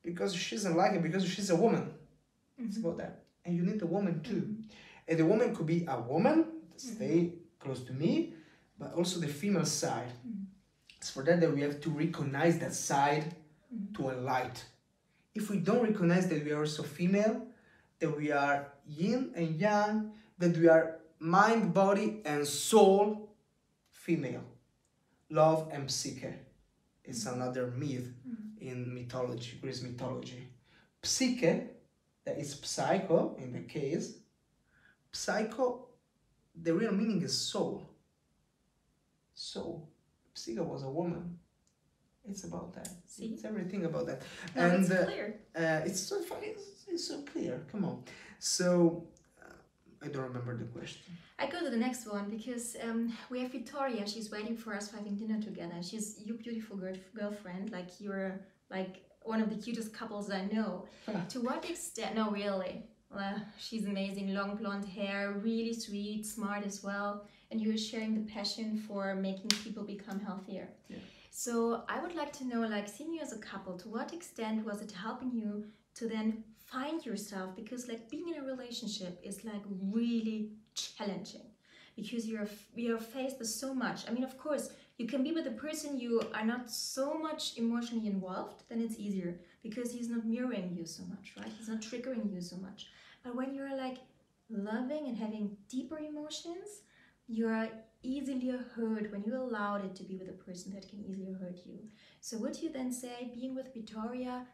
because she's unlucky, because she's a woman. Mm-hmm. It's about that, and you need a woman too, mm-hmm. and the woman could be a woman stay mm-hmm. close to me, but also the female side. Mm-hmm. It's for that that we have to recognize that side mm-hmm. to enlighten. If we don't recognize that we are also female, that we are yin and yang, that we are mind, body, and soul, female, love and psyche. It's mm-hmm. another myth mm-hmm. in mythology, Greek mythology. Psyche. That is psycho in the case. Psycho, the real meaning is soul. Soul. Psyche was a woman. It's about that. See? It's everything about that. No, and it's uh, clear. Uh, it's so funny. It's, it's so clear. Come on. So, uh, I don't remember the question. I go to the next one because um, we have Victoria. She's waiting for us for having dinner together. She's your beautiful girl girlfriend. Like, you're like... one of the cutest couples I know. To what extent? No, really. Well, she's amazing, long blonde hair, really sweet, smart as well. And you're sharing the passion for making people become healthier. Yeah. So I would like to know, like, seeing you as a couple, to what extent was it helping you to then find yourself? Because like being in a relationship is like really challenging because you're, you're faced with so much. I mean, of course, you can be with a person you are not so much emotionally involved, then it's easier because he's not mirroring you so much, right? He's not triggering you so much. But when you're like loving and having deeper emotions, you're easily hurt when you allowed it to be with a person that can easily hurt you. So would you then say being with Victoria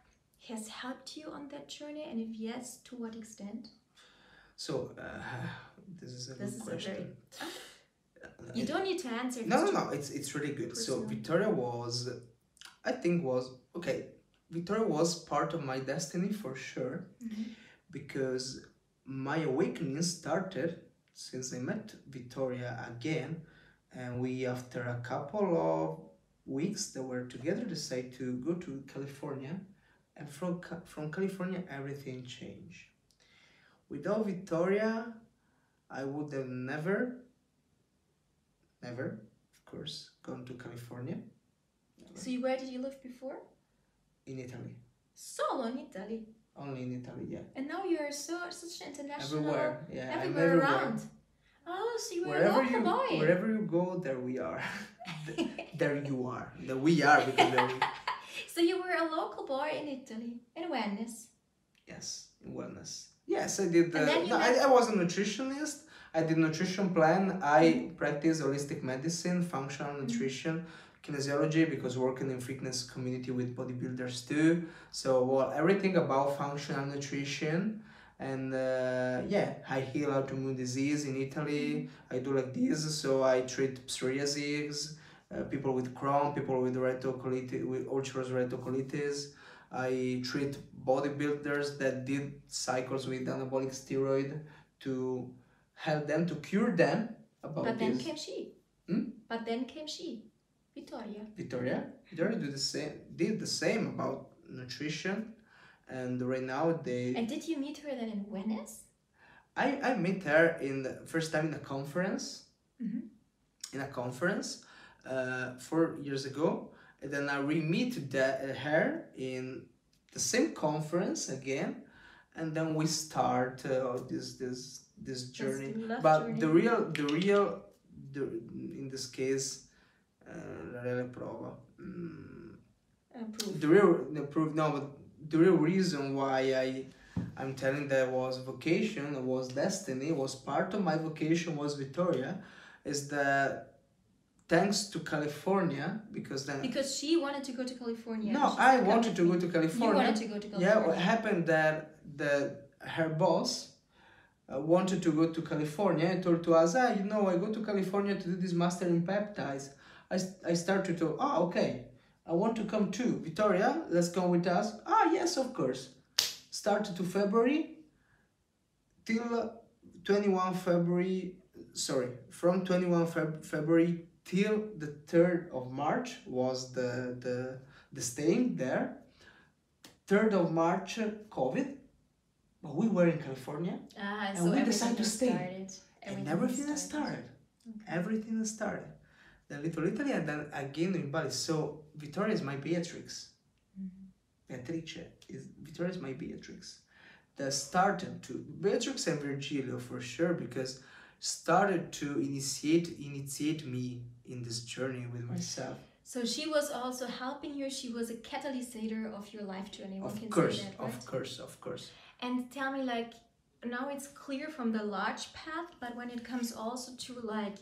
has helped you on that journey? And if yes, to what extent? So, uh, this is a this good is question. A very, okay. You don't need to answer. No, no, no. It's it's really good. Personal. So Victoria was, I think was okay. Victoria was part of my destiny for sure, mm-hmm. because my awakening started since I met Victoria again, and we after a couple of weeks that were together decided to go to California and from, from California everything changed. Without Victoria, I would have never, never, of course, gone to California. Never. So where did you live before? In Italy. Solo in Italy? Only in Italy, yeah. And now you are so such an international... Everywhere, yeah. Everywhere, everywhere around. Where. Oh, so you were wherever you, boy. Wherever you go, there we are. There you are. There we are. Because there we... So you were a local boy in Italy, in wellness. Yes, in wellness. Yes, I did. Uh, no, I, I was a nutritionist. I did nutrition plan. I mm. practiced holistic medicine, functional nutrition, mm. kinesiology, because working in fitness community with bodybuilders too. So, well, everything about functional nutrition. And uh, yeah, I heal autoimmune disease in Italy. I do like this, so I treat psoriasis, uh, people with Crohn, people with retocolitis, with ulcerous retocolitis. I treat bodybuilders that did cycles with anabolic steroid to help them, to cure them. About but then this. Came she. Hmm? But then came she, Victoria. Victoria, Victoria did the same, did the same about nutrition. And right now they... And did you meet her then in Venice? I, I met her in the first time in a conference, mm-hmm. in a conference uh, four years ago. And then I re-meet that, uh, her in the same conference again. And then we start uh, this, this, this journey. This but journey. the real, the real, the, in this case, la reale prova. The real, the proof, no, but... The real reason why I, I'm telling that was vocation, was destiny, was part of my vocation was Victoria, is that thanks to California, because then... Because she wanted to go to California. No, I wanted to go to California. You wanted to go to California. Yeah, what happened that, that her boss uh, wanted to go to California and told to us, ah, you know, I go to California to do this master in peptides. I, I started to, oh, okay. I want to come too. Victoria, let's come with us. Ah, yes, of course. Started to February till twenty-first February, sorry, from twenty-first February till the third of March was the, the, the staying there. third of March, COVID, but we were in California ah, and so we decided to stay. Started. And everything has started. started. Okay. Everything has started. Then Little Italy and then again in Bali. So Victoria is my Beatrix. Mm-hmm. Beatrice is Victoria is my Beatrix. That started to Beatrix and Virgilio for sure, because started to initiate initiate me in this journey with myself. So she was also helping you. She was a catalyst of your life journey. One of can course, say that, right? of course, of course. And tell me, like now it's clear from the large path, but when it comes also to like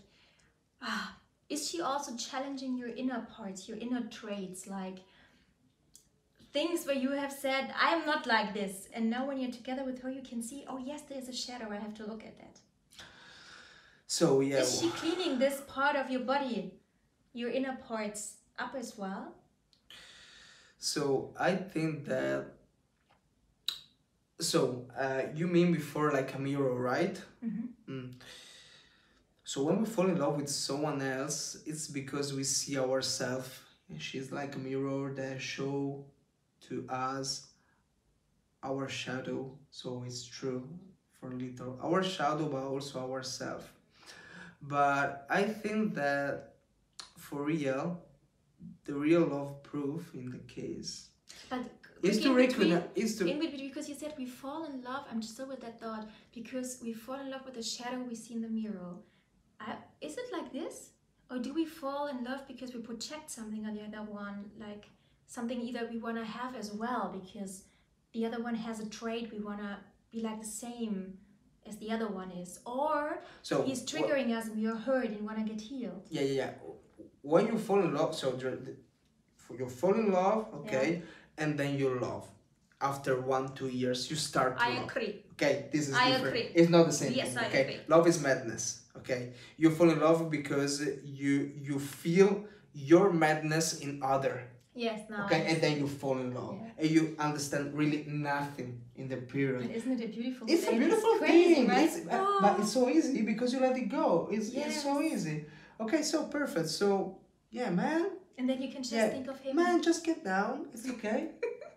ah. Is she also challenging your inner parts, your inner traits, like things where you have said, I'm not like this. And now when you're together with her, you can see, oh yes, there's a shadow, I have to look at that. So yeah. Is she cleaning this part of your body, your inner parts up as well? So I think that, so uh, you mean before like a mirror, right? Mm-hmm. Mm. So when we fall in love with someone else, it's because we see ourselves. She's like a mirror that shows to us our shadow. So it's true for little. Our shadow, but also ourselves. But I think that for real, the real love proof in the case but is to recognize... Is to... In between, because you said we fall in love. I'm still with that thought. Because we fall in love with the shadow we see in the mirror. I, is it like this, or do we fall in love because we project something on the other one, like something either we want to have as well because the other one has a trait we want to be like the same as the other one is, or so he's triggering what, us and we are hurt and want to get healed? Yeah, yeah, yeah. When you fall in love, so you fall in love, okay, yeah. And then you love. After one, two years, you start to I love. agree. Okay, this is I different. Agree. It's not the same yes, thing, okay? I agree. Love is madness. Okay, you fall in love because you you feel your madness in other. Yes, now. Okay, and then you fall in love, yeah. And you understand really nothing in the period. But isn't it a beautiful? It's thing? a beautiful it's crazy, thing, right? It's, oh. But it's so easy because you let it go. It's yes. it's so easy. Okay, so perfect. So yeah, man. And then you can just yeah. think of him. Man, just get down. It's okay.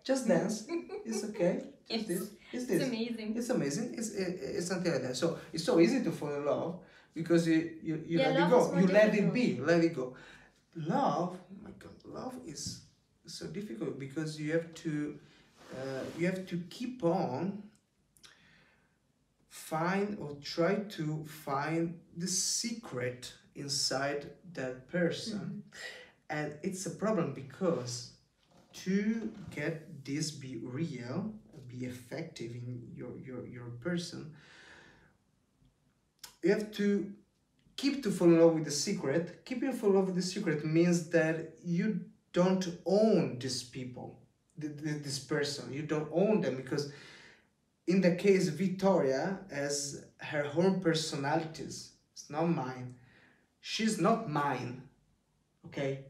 just dance. It's okay. It's, this, it's, this. It's amazing. It's amazing. It's, it, it's something like that. So it's so easy to fall in love because you, you, you yeah, let it go. You let it be. Let it go. Love, oh my God, love is so difficult because you have to, uh, you have to keep on find or try to find the secret inside that person. Mm-hmm. And it's a problem because to get this be real, be effective in your, your, your person, you have to keep to fall in love with the secret. Keeping fall in love with the secret means that you don't own these people, this person. You don't own them because in the case Victoria has her own personalities. It's not mine. She's not mine, okay?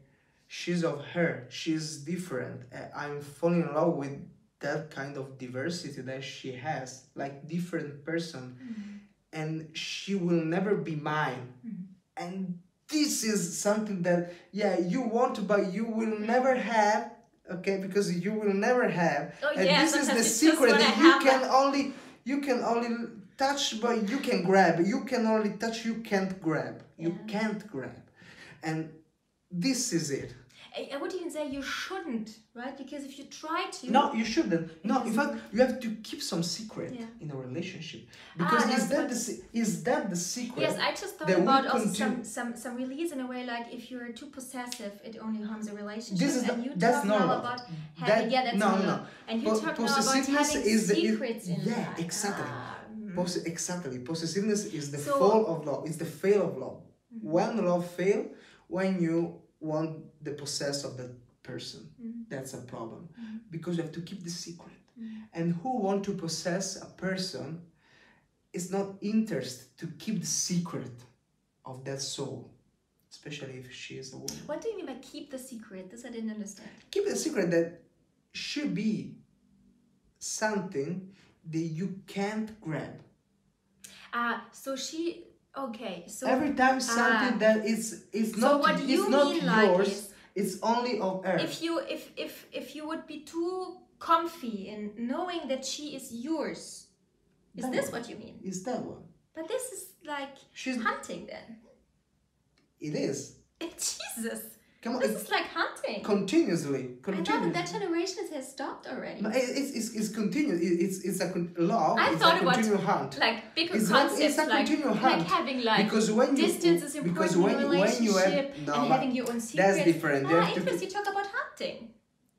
She's of her, she's different. I'm falling in love with that kind of diversity that she has, like different person. Mm-hmm. And she will never be mine. Mm-hmm. And this is something that, yeah, you want, but you will never have, okay? Because you will never have. Oh, and yeah, this is the secret that you can that. only, you can only touch, but you can grab. You can only touch, you can't grab. Yeah. You can't grab. And this is it. I would even say you shouldn't, right? Because if you try to... No, you shouldn't. No, in fact, you have to keep some secret yeah. in a relationship. Because ah, is, that the, is that the secret? Yes, I just thought about also some, some, some release in a way, like if you're too possessive, it only harms a relationship. This is and the, you that's not about having... That, yeah, that's no, no. And you po talk now about having is secrets the, is, in Yeah, life. exactly. Ah, Poss mm. Exactly. Possessiveness is the so, fall of love. It's the fail of love. Mm-hmm. When love fails, when you... want the possess of that person. Mm-hmm. That's a problem. Mm-hmm. Because you have to keep the secret. Mm-hmm. And who want to possess a person is not interest to keep the secret of that soul. Especially if she is a woman. What do you mean by keep the secret? This I didn't understand. Keep the secret that should be something that you can't grab. Ah, uh, so she... Okay, so every time something uh, that is it's not so what it's you not mean yours, like is, it's only of earth. If you if if if you would be too comfy in knowing that she is yours, is that this one. what you mean? Is that one? But this is like She's, hunting then. It is. Jesus. Come on, this is like hunting. Continuously, continuously. I thought that, that generation has stopped already. No, it's, it's, it's continuous. It's, it's a love. I it's thought a continual about hunt. like bigger it's concepts like, it's a like, continual hunt. like having like because when distance you, is important because when, in a relationship when you have, no, and having your own secrets. That's different. Ah, interesting. You talk about hunting.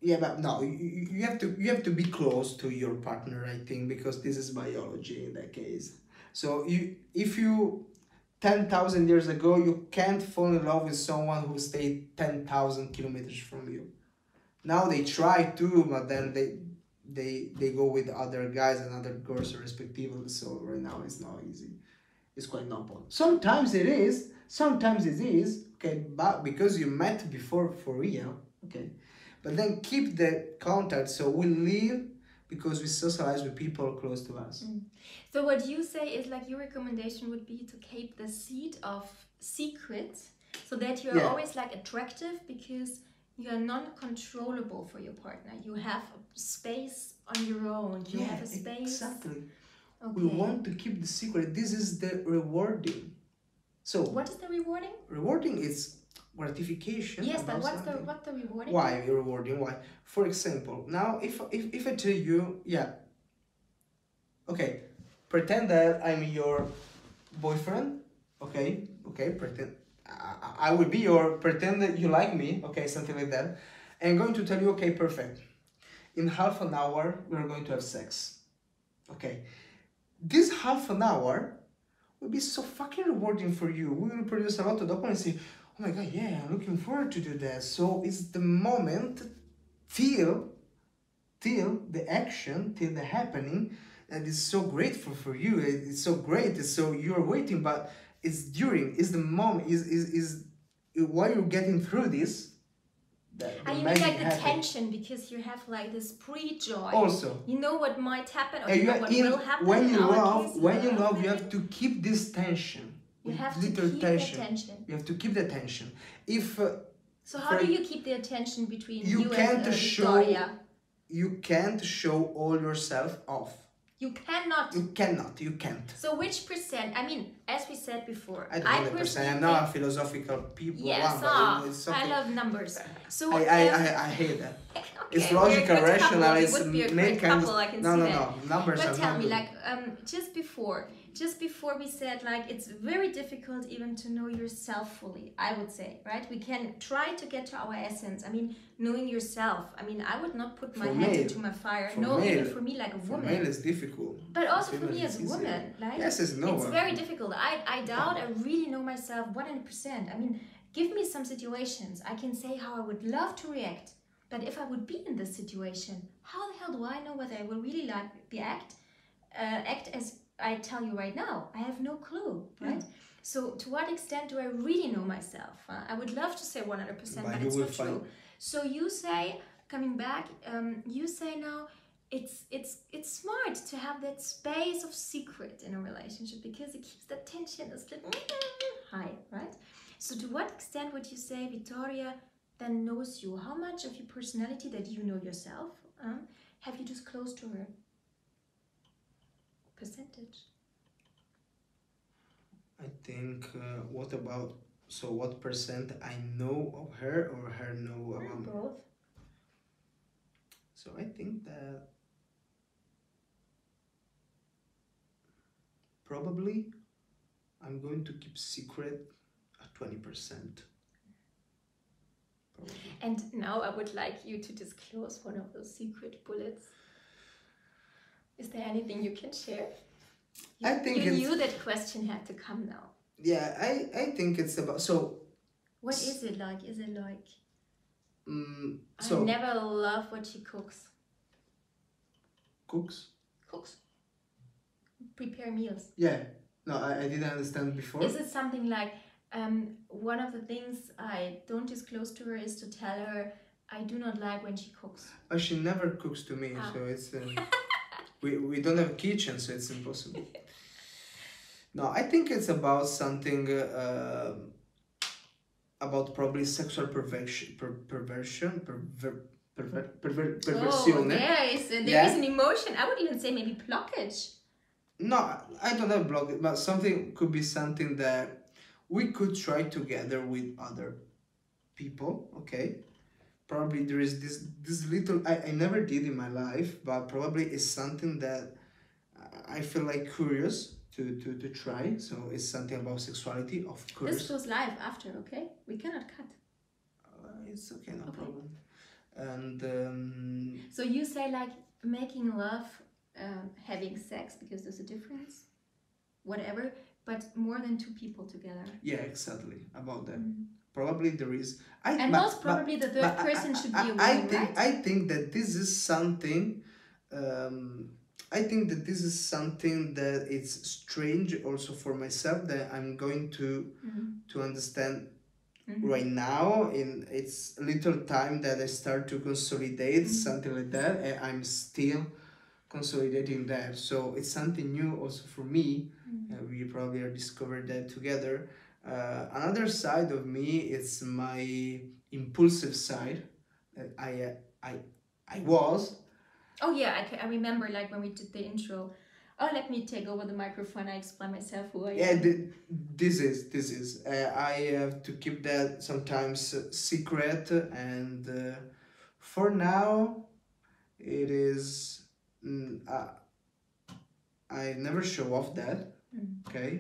Yeah, but no, you, you have to you have to be close to your partner, I think, because this is biology in that case. So you if you. ten thousand years ago, you can't fall in love with someone who stayed ten thousand kilometers from you. Now they try to, but then they they they go with other guys and other girls respectively. So right now it's not easy. It's quite noble. Sometimes it is. Sometimes it is. Okay, but because you met before for real. Okay, but then keep the contact. So we live. Because we socialize with people close to us. Mm. So what you say is like your recommendation would be to keep the seed of secret so that you're yeah. always like attractive because you are non-controllable for your partner. You have a space on your own. You yeah, have a space. Exactly. Okay. We want to keep the secret. This is the rewarding. So what is the rewarding? Rewarding is gratification. Yes, but what's something. the what the rewarding? Why you're rewarding? Why? For example, now if if if I tell you, yeah. Okay, pretend that I'm your boyfriend. Okay, okay, pretend I, I will be your pretend that you like me. Okay, something like that. And I'm going to tell you, okay, perfect. In half an hour we're going to have sex. Okay, this half an hour will be so fucking rewarding for you. We will produce a lot of dopamine. And say, oh my God, yeah, I'm looking forward to do that. So it's the moment till, till the action, till the happening, and it's so grateful for you. It's so great. It's so you're waiting, but it's during, it's the moment, is is is while you're getting through this. The, the and you mean like the happen. tension because you have like this pre-joy. Also, you know what might happen, or and you know what in, will happen. When you love, case, when you love, you have to keep this tension. You have to keep tension. the tension. You have to keep the tension. If uh, so, how do you keep the attention between you, you can't and uh, Victoria? Show, you can't show all yourself off. You cannot. You cannot. You can't. So which percent? I mean, as we said before, I don't know I the percent. I'm not a philosophical people. Yes, wow, oh, it's I love numbers. So I, I, I, I hate that. Okay, it's logical, rational. Couple. It's it main kind of. I can no, see no, no, no. Numbers. But are tell numbers. me, like, um, just before, just before we said, like, it's very difficult even to know yourself fully. I would say, right? We can try to get to our essence. I mean, knowing yourself. I mean, I would not put my for hand me, into my fire. No, me, even for me, like a woman. For me, it's difficult. But also for me as a woman, like, yes, it's no. It's very difficult. I, I doubt I really know myself one hundred percent. I mean, give me some situations. I can say how I would love to react. But if I would be in this situation, how the hell do I know whether I will really like the act? Uh, act as I tell you right now. I have no clue, right? Yeah. So to what extent do I really know myself? Huh? I would love to say one hundred percent, but, but it's not find... true. So you say, coming back, um, you say now, It's it's it's smart to have that space of secret in a relationship because it keeps that tension a little high, right? So to what extent would you say Victoria then knows you? How much of your personality that you know yourself uh, have you disclosed to her? Percentage? I think, uh, what about, so what percent I know of her or her know about me? Both. So I think that probably I'm going to keep secret at twenty percent. Probably. And now I would like you to disclose one of those secret bullets. Is there anything you can share? You, I think you knew that question had to come now. Yeah, I, I think it's about... So. What is it like? Is it like... Mm, so I never love what she cooks. Cooks? Cooks. Prepare meals. Yeah. No, I, I didn't understand before. Is it something like, um, one of the things I don't disclose to her is to tell her I do not like when she cooks. Oh, she never cooks to me, ah. so it's... Um, we, we don't have a kitchen, so it's impossible. No, I think it's about something... Uh, about probably sexual perversion, per, perversion, perver, perver, perver, perversione. Oh, there is, there yeah. is an emotion. I would even say maybe blockage. No, I don't have blockage, but something could be something that we could try together with other people, okay? Probably there is this, this little, I, I never did in my life, but probably it's something that I feel like curious To, to, to try, so it's something about sexuality, of course. This goes live after, okay? We cannot cut. Uh, it's okay, no okay. problem. And um, so you say like making love, um, having sex, because there's a difference, whatever, but more than two people together. Yeah, exactly, about that. Mm-hmm. Probably there is... I, and but, most probably but, the third person I, should I, be aware, I think, right? I think that this is something... Um, I think that this is something that it's strange also for myself that I'm going to mm-hmm. to understand mm-hmm. right now. In it's little time that I start to consolidate mm-hmm. something like that, and I'm still consolidating that. So it's something new also for me. Mm-hmm. uh, we probably are discovered that together. Uh, another side of me is my impulsive side. I uh, I I was. Oh yeah, I, can, I remember like when we did the intro. Oh, let me take over the microphone. I explain myself who I yeah, am. Yeah, th this is this is. Uh, I have to keep that sometimes uh, secret, and uh, for now, it is. Mm, uh, I never show off that. Mm. Okay,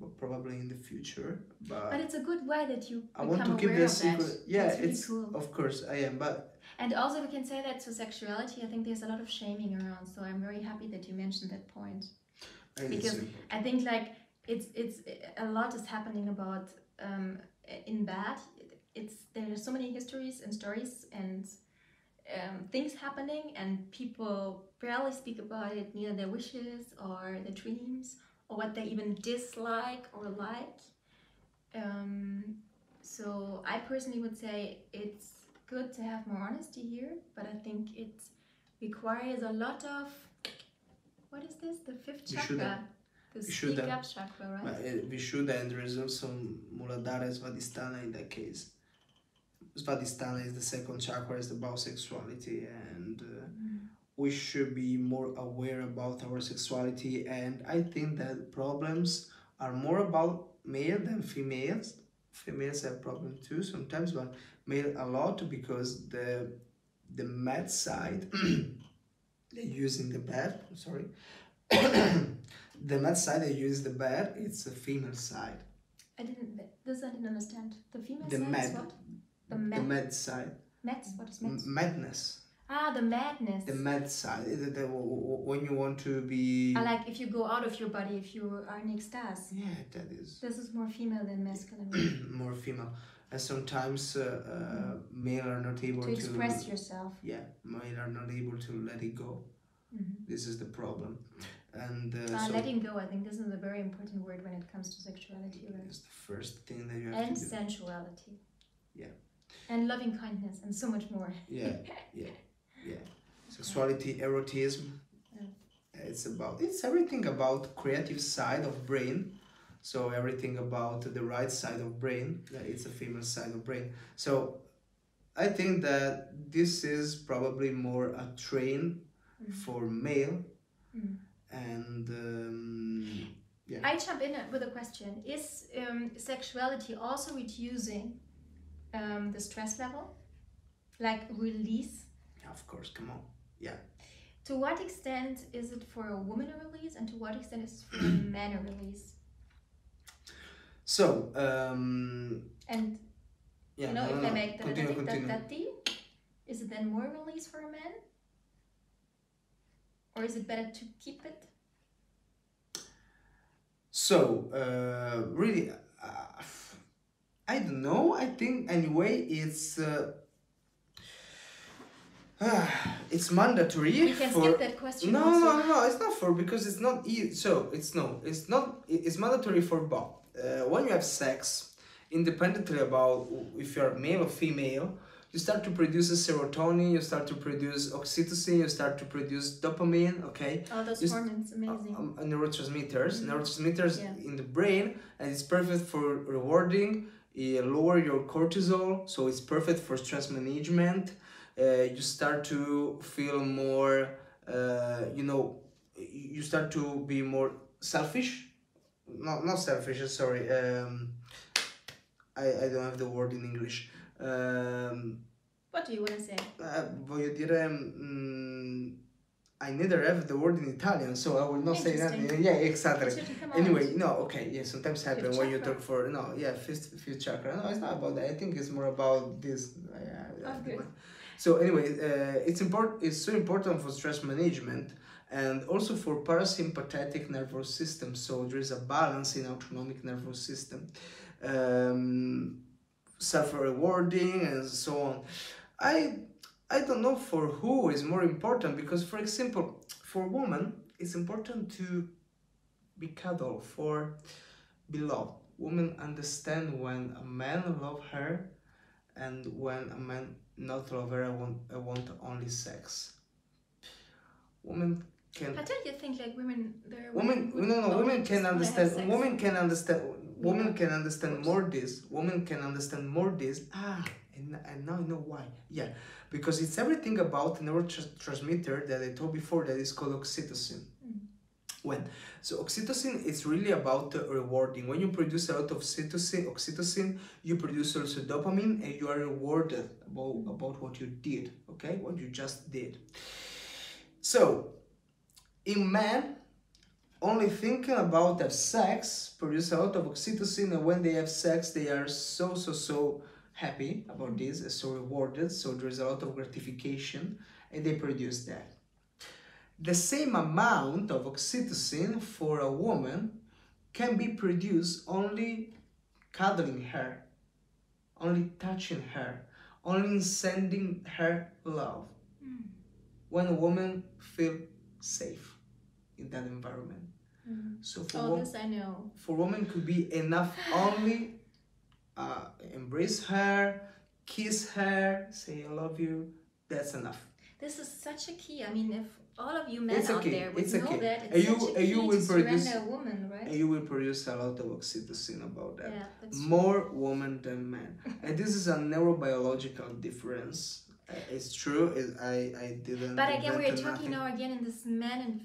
but probably in the future. But, but it's a good way that you. I want to keep that secret. That. Yeah, That's really it's cool. Of course I am, but. And also we can say that to sexuality, I think there's a lot of shaming around, so I'm very happy that you mentioned that point. I because see. I think like it's it's a lot is happening about um, in bed. It's there are so many histories and stories and um, things happening, and people barely speak about it, neither their wishes or their dreams or what they even dislike or like. Um, so I personally would say it's good to have more honesty here, but I think it requires a lot of, what is this, the fifth chakra, the speak up chakra, right? Uh, Vishuddha, and there is also Muladhara Svadhistana in that case. Svadhistana is the second chakra, is about sexuality, and uh, we should be more aware about our sexuality, and I think that problems are more about male than females. Females have problems too sometimes, but male a lot, because the the med side they use in the bed, I'm sorry, the med side they use the bed, it's the female side. I didn't, this I didn't understand. The female the side med, is what? The med, the med side. Meds, what is meds? Madness. Ah, the madness. The mad side, the, the, when you want to be... I like if you go out of your body, if you are in ecstasy. Yeah, that is... This is more female than masculine. More female. And sometimes uh, uh, male are not able to... To express yourself. Yeah, male are not able to let it go. Mm-hmm. This is the problem. And uh, uh, so letting go, I think this is a very important word when it comes to sexuality. Right? It's the first thing that you have and to do. And sensuality. Yeah. And loving kindness and so much more. Yeah, yeah. Yeah, sexuality, erotism, yeah. It's about, it's everything about creative side of brain, so everything about the right side of brain, it's a female side of brain. So I think that this is probably more a train mm. for male mm. and um, yeah. I jump in with a question, is um, sexuality also reducing um, the stress level, like release? Of course, come on, yeah. To what extent is it for a woman a release, and to what extent is it for a man a release? So, um... And, yeah, you know, no, if no, I make no. the Benedicta, is it then more release for a man? Or is it better to keep it? So, uh, really, uh, I don't know, I think, anyway, it's... Uh, it's mandatory. You can for... skip that question. No, also. no, no. It's not for because it's not easy. So it's no. It's not. It's mandatory for both. Uh, when you have sex, independently about if you are male or female, you start to produce a serotonin. You start to produce oxytocin. You start to produce dopamine. Okay. All those hormones, amazing. Uh, uh, neurotransmitters, mm-hmm. neurotransmitters yeah. in the brain, and it's perfect for rewarding. It lower your cortisol, so it's perfect for stress management. Uh, you start to feel more, uh, you know, you start to be more selfish, not, not selfish, sorry, um, I, I don't have the word in English. Um, what do you want to say? Uh, voglio dire, um, I neither have the word in Italian, so I will not say that. Yeah, exactly. Anyway, out. no, okay, yeah, sometimes happens when chakra. you talk for, no, yeah, fifth, fifth chakra, no, it's not about that, I think it's more about this. I, I, okay. So anyway, uh, it's important. It's so important for stress management and also for parasympathetic nervous system. So there is a balance in autonomic nervous system, um, self-rewarding and so on. I I don't know for who is more important, because, for example, for women it's important to be cuddled, for be loved. Women understand when a man loves her, and when a man not love her, I want, I want only sex. Women can. I tell you, think like women. There. Women, women, no, no. Women can understand. Women can understand. Women yeah. can understand more this. Women can understand more this. Ah, and, and now I know why. Yeah, because it's everything about neurotransmitter that I told before that is called oxytocin. Mm. When so oxytocin is really about rewarding. When you produce a lot of oxytocin, oxytocin, you produce also dopamine, and you are rewarded about, about what you did, okay, what you just did. So in men, only thinking about have sex produce a lot of oxytocin, and when they have sex they are so so so happy about this and so rewarded, so there is a lot of gratification and they produce that. The same amount of oxytocin for a woman can be produced only cuddling her, only touching her, only sending her love. Mm. When a woman feels safe in that environment. Mm. So for all this I know. For women could be enough only uh, embrace her, kiss her, say I love you, that's enough. This is such a key. I mean, if all of you men it's out okay. there would it's know okay. that it's you, such a you will produce, surrender a woman, right? And you will produce a lot of oxytocin about that. Yeah, more women than men. And this is a neurobiological difference. It's true. It, I I didn't. But again, we're talking now again in this man and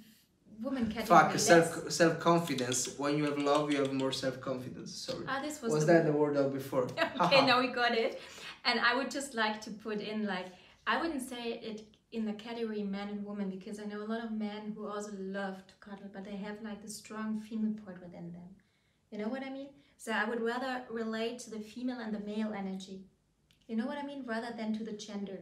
woman category. Fuck self self confidence. When you have love, you have more self confidence. Sorry. Ah, this was. Was that the word of before? Okay, now we got it. And I would just like to put in like I wouldn't say it in the category man and woman because I know a lot of men who also love to cuddle, but they have like the strong female part within them. You know what I mean? So I would rather relate to the female and the male energy. You know what I mean? Rather than to the gender.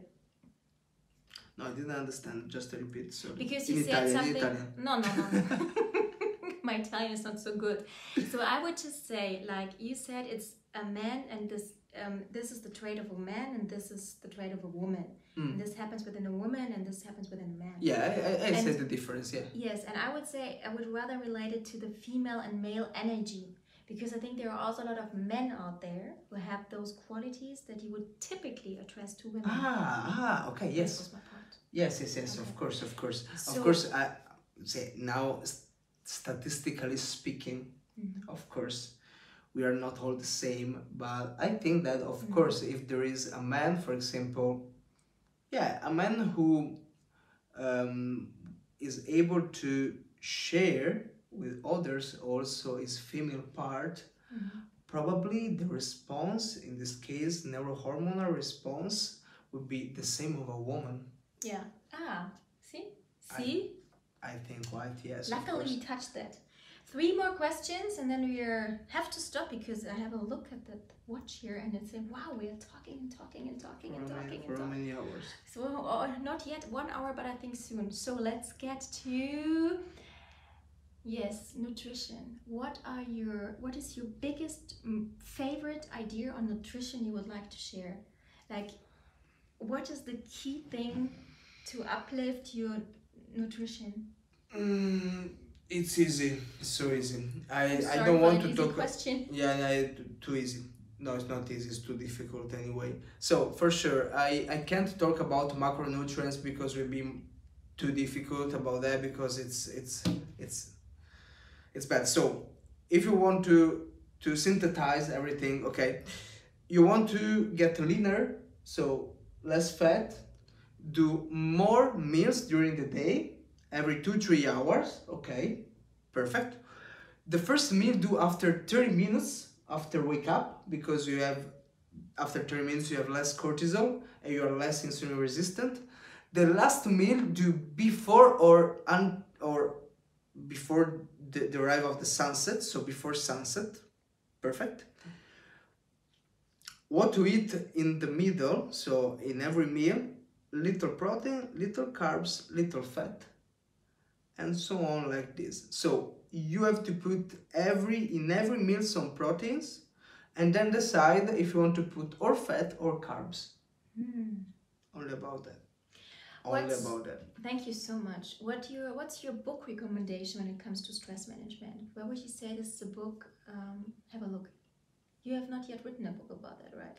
No, I didn't understand. Just a repeat. Sorry. Because you in said Italian, something. No, no, no. no. My Italian is not so good. So I would just say, like you said, it's a man, and this um, this is the trait of a man, and this is the trait of a woman. Mm. And this happens within a woman, and this happens within a man. Yeah, I, I, I said the difference. Yeah. Yes, and I would say I would rather relate it to the female and male energy. Because I think there are also a lot of men out there who have those qualities that you would typically address to women. Ah, ah okay, yes. That was my part. Yes, yes, yes, okay. of course, of course. So, of course, I say now, statistically speaking, mm-hmm. of course, we are not all the same. But I think that, of mm-hmm. course, if there is a man, for example, yeah, a man who um, is able to share with others also is female part, mm-hmm. probably the response, in this case, neurohormonal response would be the same of a woman. Yeah. Ah, see? See? I, I think quite, yes. Luckily we touched that. Three more questions and then we are, have to stop because I have a look at the watch here and it's saying, wow, we are talking and talking and talking and talking and talking. For many hours. So, or not yet one hour, but I think soon. So let's get to... Yes, nutrition. What are your, what is your biggest favorite idea on nutrition you would like to share? Like, what is the key thing to uplift your nutrition? Mm, it's easy, it's so easy. I, I don't want to talk. Question. Yeah, yeah, too easy. No, it's not easy, it's too difficult anyway. So, for sure, I, I can't talk about macronutrients because we've been too difficult about that because it's, it's, it's, It's bad. So if you want to to synthesize everything, okay, you want to get leaner, so less fat, do more meals during the day, every two, three hours, okay, perfect. The first meal do after thirty minutes after wake up, because you have, after thirty minutes you have less cortisol and you are less insulin resistant. The last meal do before or un, or before the, the arrival of the sunset, so before sunset, perfect. What to eat in the middle, so in every meal, little protein, little carbs, little fat, and so on like this. So you have to put every in every meal some proteins, and then decide if you want to put or fat or carbs. Mm. Only about that. What's, about that. Thank you so much. What your What's your book recommendation when it comes to stress management? Where would you say this is a book? Um, have a look. You have not yet written a book about that, right?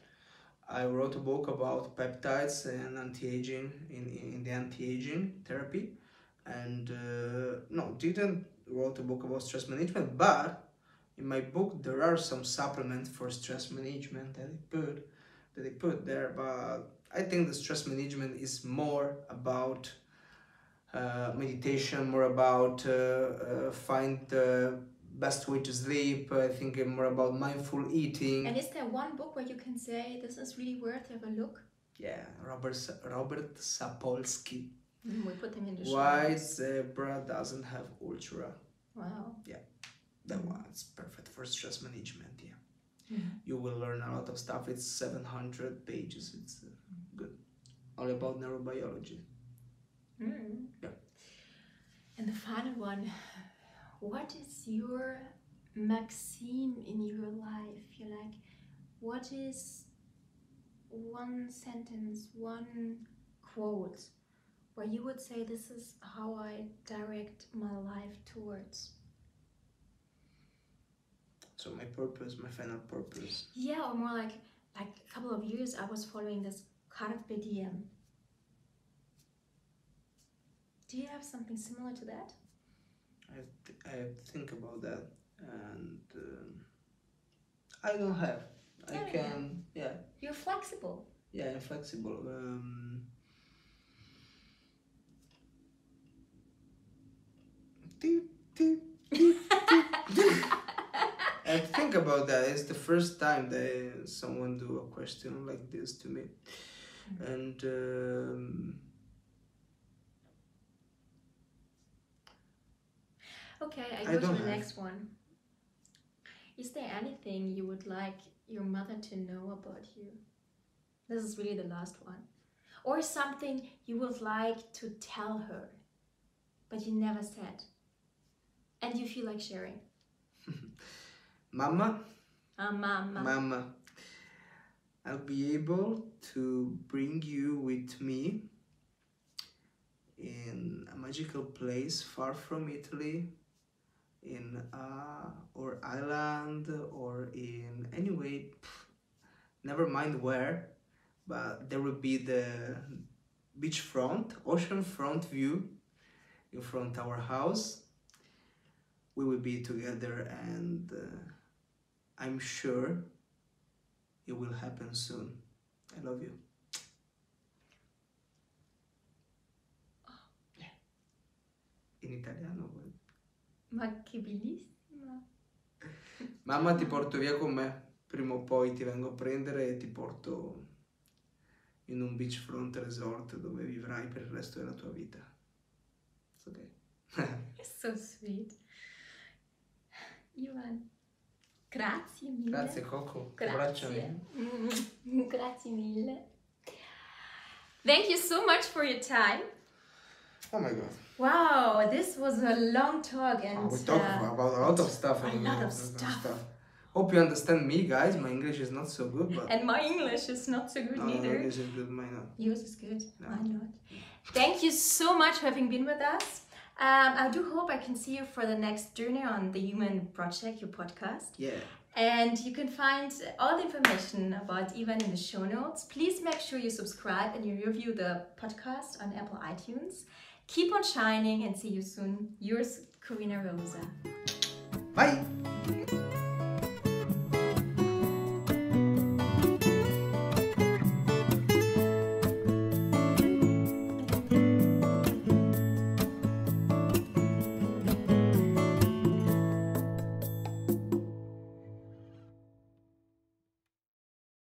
I wrote a book about peptides and anti-aging in, in, in the anti-aging therapy, and uh, no, didn't wrote a book about stress management. But in my book there are some supplements for stress management that I put that I put there, but. I think the stress management is more about uh, meditation, more about uh, uh, find the best way to sleep, I think more about mindful eating. And is there one book where you can say, this is really worth have a look? Yeah, Robert, Robert Sapolsky. Mm, we put him in the show. Why Zebra Doesn't Have Ultra. Wow. Yeah, that one is perfect for stress management, yeah. Mm-hmm. You will learn a lot of stuff. It's seven hundred pages. It's uh, good. All about neurobiology. Mm. Yeah. And the final one. What is your maxim in your life? You're like, what is one sentence, one quote, where you would say, this is how I direct my life towards? So my purpose, my final purpose. Yeah, or more like, like a couple of years I was following this Carpe Diem. Do you have something similar to that? I, th I think about that and uh, I don't have. I yeah, can, yeah. yeah. You're flexible. Yeah, I'm flexible. Um, doo, doo, doo, doo. And think about that. It's the first time that someone do a question like this to me. And um, okay, I, I go to the have. next one. Is there anything you would like your mother to know about you? This is really the last one. Or something you would like to tell her, but you never said, and you feel like sharing. Mama. Uh, mama. Mama. I'll be able to bring you with me in a magical place far from Italy, in uh, or island, or in any way, pff, never mind where, but there will be the beachfront, oceanfront view in front of our house. We will be together, and uh, I'm sure it will happen soon. I love you. In italiano. Ma che bellissima. Mamma, ti porto via con me. Prima o poi ti vengo a prendere e ti porto in un beachfront resort dove vivrai per il resto della tua vita. It's okay. It's so sweet. Ivan, grazie mille. Grazie Coco. Grazie. Grazie mille. Thank you so much for your time. Oh my god. Wow, this was a long talk, and oh, we talked uh, about a lot of stuff. A lot of stuff. stuff. Hope you understand me, guys. My English is not so good, but and my English is not so good no, either. Yours is good, mine not. Yours is good, no. mine not. Thank you so much for having been with us. Um, I do hope I can see you for the next journey on the Human Project, your podcast. Yeah. And you can find all the information about Ivan in the show notes. Please make sure you subscribe and you review the podcast on Apple iTunes. Keep on shining, and see you soon. Yours, Corinna Rosa. Bye.